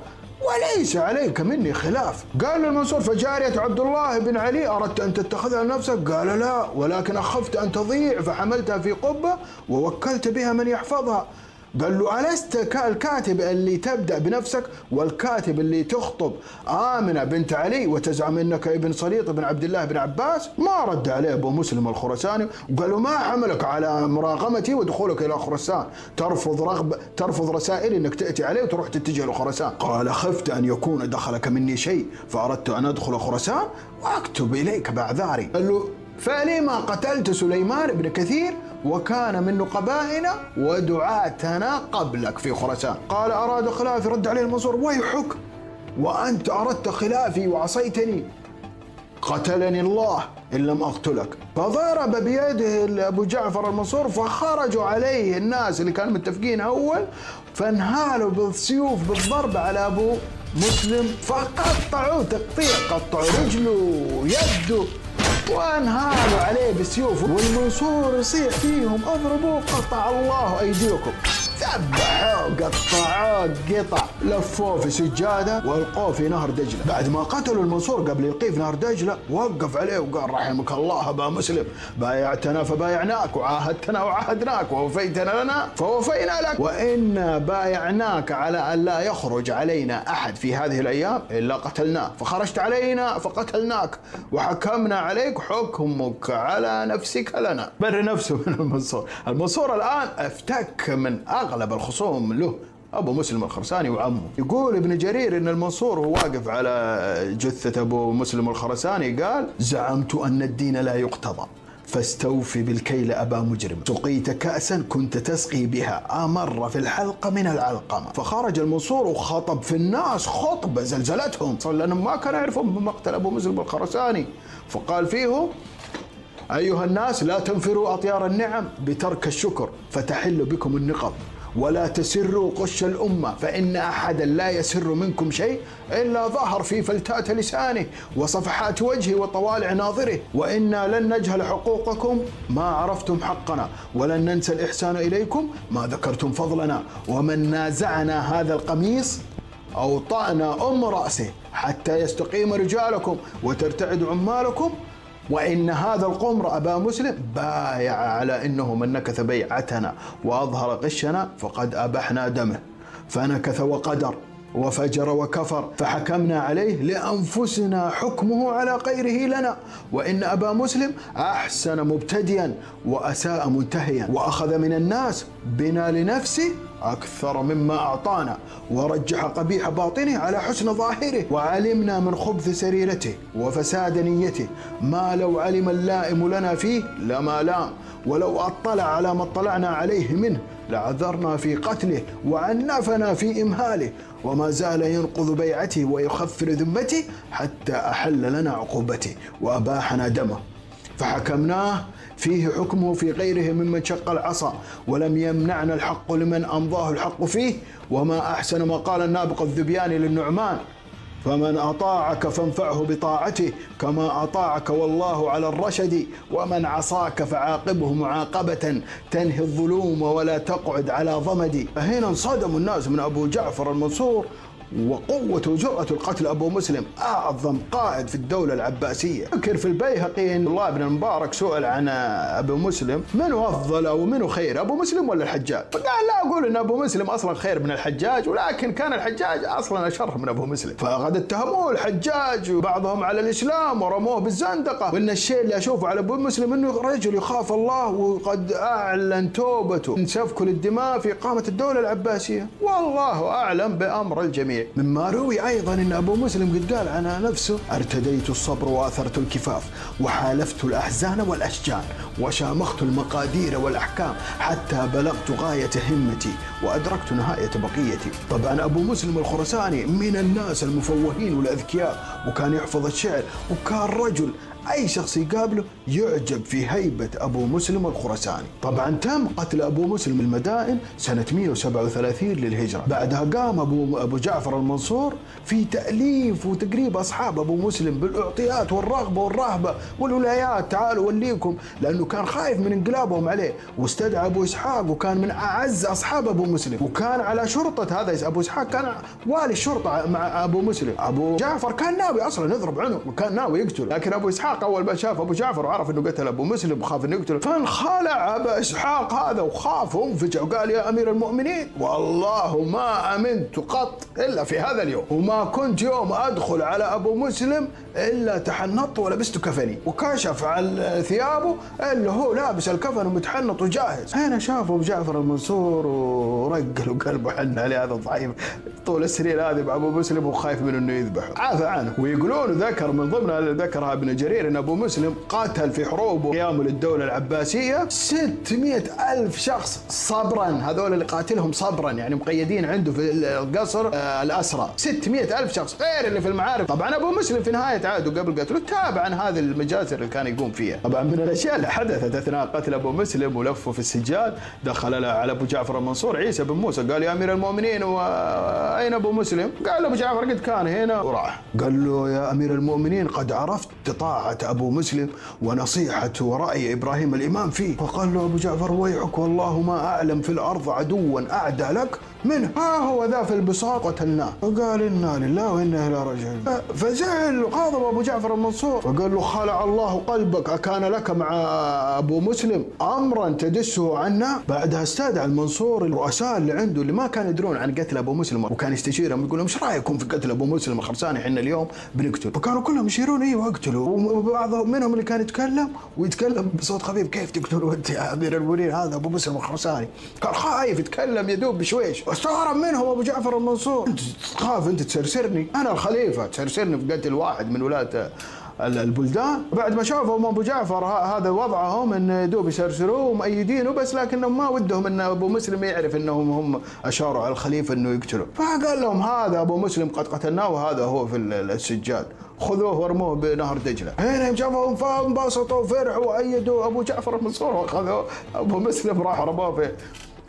وليس عليك مني خلاف. قال المنصور فجارية عبد الله بن علي أردت أن تتخذها لنفسك؟ قال لا ولكن أخفت أن تضيع فحملتها في قبة ووكلت بها من يحفظها. قال له ألست الكاتب اللي تبدأ بنفسك والكاتب اللي تخطب آمنة بنت علي وتزعم أنك ابن سليط بن عبد الله بن عباس؟ ما رد عليه أبو مسلم الخراساني وقالوا ما حملك على مراغمتي ودخولك إلى خراسان، ترفض رغب ترفض رسائلي أنك تأتي عليه وتروح تتجه لخراسان. قال خفت أن يكون دخلك مني شيء فأردت أن أدخل خراسان وأكتب إليك بأعذاري. قال له فلما قتلت سليمان بن كثير وكان من نقبائنا ودعاتنا قبلك في خراسان؟ قال أراد خلافي. رد عليه المنصور ويحك وأنت أردت خلافي وعصيتني، قتلني الله إن لم أقتلك. فضرب بيده أبو جعفر المنصور فخرجوا عليه الناس اللي كانوا متفقين أول فانهالوا بالسيوف بالضرب على أبو مسلم فقطعوا تقطيع، قطعوا رجله ويده وانهالوا عليه بالسيوف والمنصور يصيح فيهم اضربوه قطع الله ايديكم، ذبحوه قطعوه قطع، لفوه في سجاده والقوه في نهر دجله. بعد ما قتلوا المنصور قبل يلقيه في نهر دجله وقف عليه وقال رحمك الله ابا مسلم، بايعتنا فبايعناك وعاهدتنا وعاهدناك ووفيتنا لنا فوفينا لك، وانا بايعناك على ان لا يخرج علينا احد في هذه الايام الا قتلناه، فخرجت علينا فقتلناك وحكمنا عليك حكمك على نفسك لنا. بر نفسه من المنصور. المنصور الان افتك من أغلب الخصوم له أبو مسلم الخراساني وعمه. يقول ابن جرير إن المنصور هو واقف على جثة أبو مسلم الخراساني قال زعمت أن الدين لا يقتضى فاستوف بالكيل أبا مجرم، سقيت كأسا كنت تسقي بها، أمر في الحلقة من العلقمة. فخرج المنصور وخطب في الناس خطبة زلزلتهم، لأنهم ما كانوا يعرفون بمقتل أبو مسلم الخراساني، فقال فيهم: أيها الناس لا تنفروا أطيار النعم بترك الشكر فتحل بكم النقم، ولا تسروا قش الأمة، فإن أحدا لا يسر منكم شيء إلا ظهر في فلتات لسانه وصفحات وجهه وطوالع ناظره، وإنا لن نجهل حقوقكم ما عرفتم حقنا، ولن ننسى الإحسان إليكم ما ذكرتم فضلنا، ومن نازعنا هذا القميص أوطأنا أم رأسه حتى يستقيم رجالكم وترتعد عمالكم، وإن هذا القمر أبا مسلم بايع على أنه من نكث بيعتنا وأظهر غشنا فقد أبحنا دمه، فنكث وقدر وفجر وكفر، فحكمنا عليه لأنفسنا حكمه على غيره لنا، وإن أبا مسلم أحسن مبتديا وأساء منتهيا، وأخذ من الناس بنا لنفسه أكثر مما أعطانا، ورجح قبيح باطنه على حسن ظاهره، وعلمنا من خبث سريرته وفساد نيته ما لو علم اللائم لنا فيه لما لام، ولو أطلع على ما اطلعنا عليه منه لعذرنا في قتله وعنفنا في إمهاله، وما زال ينقض بيعته ويخفر ذمته حتى أحل لنا عقوبته وأباحنا دمه، فحكمناه فيه حكمه في غيره ممن شق العصا، ولم يمنعنا الحق لمن أمضاه الحق فيه، وما أحسن ما قال النابغة الذبياني للنعمان: فمن أطاعك فانفعه بطاعته كما أطاعك والله على الرشد، ومن عصاك فعاقبه معاقبة تنهي الظلوم ولا تقعد على ضمدي. فهنا انصدموا الناس من أبو جعفر المنصور وقوة وجرأة القتل أبو مسلم، أعظم قائد في الدولة العباسية. أذكر في البيهقي أن الله بن المبارك سؤال عن أبو مسلم: من هو أفضل أو من هو خير، أبو مسلم ولا الحجاج؟ فقال: لا أقول أن أبو مسلم أصلا خير من الحجاج، ولكن كان الحجاج أصلا أشر من أبو مسلم، فقد اتهموه الحجاج وبعضهم على الإسلام ورموه بالزندقة، وأن الشيء اللي أشوفه على أبو مسلم أنه رجل يخاف الله وقد أعلن توبته من سفك للدماء في قامة الدولة العباسية. والله أعلم بأمر الجميع. مما روي أيضا أن أبو مسلم قد قال عن نفسه: ارتديت الصبر وأثرت الكفاف، وحالفت الأحزان والأشجان، وشامخت المقادير والأحكام، حتى بلغت غاية همتي وأدركت نهاية بقيتي. طبعا أبو مسلم الخراساني من الناس المفوهين والأذكياء، وكان يحفظ الشعر، وكان رجل أي شخص يقابله يعجب في هيبة أبو مسلم الخراساني. طبعا تم قتل أبو مسلم المدائن سنة مئة وسبعة وثلاثين للهجرة، بعدها قام أبو, أبو جعفر المنصور في تأليف وتقريب أصحاب أبو مسلم بالإعطيات والرغبة والرهبة والولايات، تعالوا وليكم، لأنه كان خايف من انقلابهم عليه، واستدعى أبو إسحاق وكان من أعز أصحاب أبو مسلم، وكان على شرطة هذا أبو إسحاق، كان والي الشرطة مع أبو مسلم. أبو جعفر كان ناوي أصلا يضرب عنق وكان ناوي يقتله، لكن أبو إسحاق أول ما شاف أبو جعفر وعرف أنه قتل أبو مسلم وخاف أنه يقتله، فانخلع أبو إسحاق هذا وخاف وانفجع وقال: يا أمير المؤمنين، والله ما أمنت قط إلا في هذا اليوم، وما كنت يوم أدخل على أبو مسلم إلا تحنطت ولبست كفني، وكشف عن ثيابه اللي هو لابس الكفن ومتحنط وجاهز. هنا شاف أبو جعفر المنصور ورقل قلبه: حن عليه هذا الضعيف طول السنين هذه مع أبو مسلم وخايف منه أنه يذبحه، عافى عنه. ويقولون ذكر من ضمنها اللي ذكرها ابن جرير أن أبو مسلم قاتل في حروبه قيامه للدولة العباسية ستمئة ألف شخص صبرا، هذول اللي قاتلهم صبرا يعني مقيدين عنده في القصر آه الأسرى، ستمئة ألف شخص غير اللي في المعارك. طبعا أبو مسلم في نهاية عهده قبل قتله تابع عن هذه المجازر اللي كان يقوم فيها. طبعا من الأشياء اللي حدثت أثناء قتل أبو مسلم ولفه في السجال، دخل على أبو جعفر المنصور عيسى بن موسى قال: يا أمير المؤمنين، وأين أبو مسلم؟ قال أبو جعفر: قد كان هنا وراح. قال له: يا أمير المؤمنين، قد عرفت طاعة أبو مسلم ونصيحة ورأي إبراهيم الإمام فيه. فقال له أبو جعفر: ويحك، والله ما أعلم في الأرض عدوا أعدى لك منه، ها هو ذا في البساط قتلناه. فقال: إنا لله وإنا إلى راجعون. فزعل وغاضب أبو جعفر المنصور، فقال له: خلع الله قلبك، أكان لك مع أبو مسلم أمرا تدسه عنا؟ بعدها استدعى المنصور الرؤساء اللي عنده اللي ما كانوا يدرون عن قتل أبو مسلم، وكان يستشيرهم يقول لهم: إيش رأيكم في قتل أبو مسلم الخراساني، احنا اليوم بنقتل. فكانوا كلهم يشيرون: إيه وقتلوا. وبعضهم منهم اللي كان يتكلم ويتكلم بصوت خفيف: كيف تقتلون وأنت يا أمير المؤمنين هذا أبو مسلم الخراساني؟ كان خايف يتكلم يدوب بشويش. استغرب منهم أبو جعفر المنصور: أنت تخاف أنت تسرسرني، أنا الخليفة تسرسرني في قتل واحد من ولاة البلدان، بعد ما شافوا ابو جعفر هذا وضعهم انه دوب يسرسروه ومؤيدينه بس، لكنهم ما ودهم ان ابو مسلم يعرف انهم هم اشاروا على الخليفه انه يقتلوا، فقال لهم هذا ابو مسلم قد قتلناه وهذا هو في السجاد، خذوه وارموه بنهر دجله. هنا شافوهم فانبسطوا وفرحوا وايدوا ابو جعفر المنصور، وخذوا ابو مسلم راح رموه في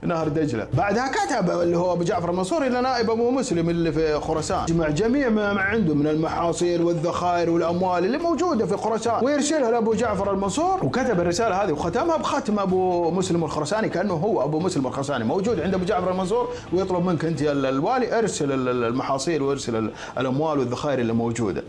نهر دجله. بعدها كتب اللي هو ابو جعفر المنصور الى نائب ابو مسلم اللي في خراسان، جمع جميع ما عنده من المحاصيل والذخائر والاموال اللي موجوده في خراسان ويرسلها لابو جعفر المنصور، وكتب الرساله هذه وختمها بختم ابو مسلم الخراساني، كانه هو ابو مسلم الخراساني موجود عند ابو جعفر المنصور ويطلب منك انت يا الوالي ارسل المحاصيل وارسل الاموال والذخائر اللي موجوده.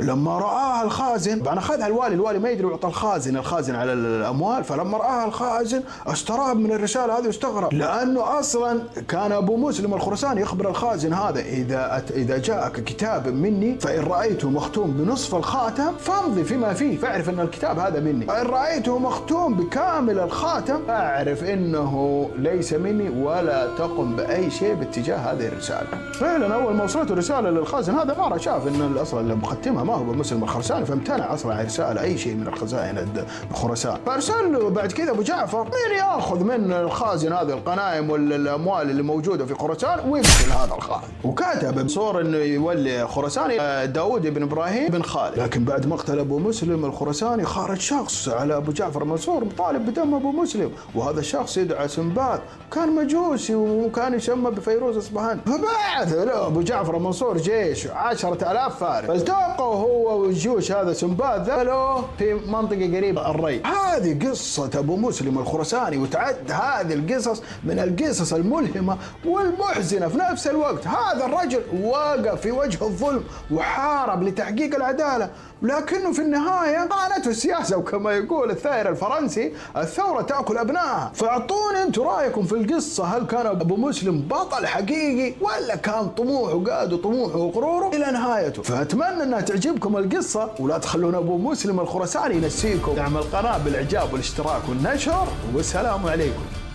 لما راها الخازن طبعا اخذها الوالي، الوالي ما يدري وعطى الخازن، الخازن على الاموال، فلما راها الخازن استراب من الرساله هذه واستغرب، لأنه أصلا كان أبو مسلم الخراساني يخبر الخازن هذا إذا إذا جاءك كتاب مني فإن رأيته مختوم بنصف الخاتم فامضي فيما فيه، فاعرف أن الكتاب هذا مني، فإن رأيته مختوم بكامل الخاتم فاعرف أنه ليس مني ولا تقم بأي شيء باتجاه هذه الرسالة. فعلا أول ما وصلته الرسالة للخازن هذا ما شاف أن الأصل اللي مختمها ما هو أبو مسلم الخراساني، فامتنع أصلا عن رسالة أي شيء من الخزائن بخراسان. فأرسل له بعد كذا أبو جعفر من يأخذ من الخازن هذا الغنائم والاموال اللي موجوده في خراسان ويقتل هذا الخائن، وكاتب منصور انه يولي خراساني داوود بن ابراهيم بن خالد. لكن بعد مقتل ابو مسلم الخراساني خرج شخص على ابو جعفر المنصور مطالب بدم ابو مسلم، وهذا الشخص يدعى سنباذ، كان مجوسي وكان يسمى بفيروز اصبهان، فبعث له ابو جعفر المنصور جيش عشرة آلاف فارس، فالتقوا هو والجيوش هذا سنباذ ذلوه في منطقه قريبه الري. هذه قصه ابو مسلم الخراساني، وتعد هذه القصص من القصص الملهمة والمحزنة في نفس الوقت. هذا الرجل واقف في وجه الظلم وحارب لتحقيق العدالة، لكنه في النهاية خانته السياسة، وكما يقول الثائر الفرنسي الثورة تأكل أبنائها. فأعطوني أنتم رأيكم في القصة، هل كان أبو مسلم بطل حقيقي ولا كان طموح وقاده طموحه وغروره إلى نهايته؟ فأتمنى أنها تعجبكم القصة، ولا تخلون أبو مسلم الخراساني ينسيكم. دعم القناة بالإعجاب والاشتراك والنشر، والسلام عليكم.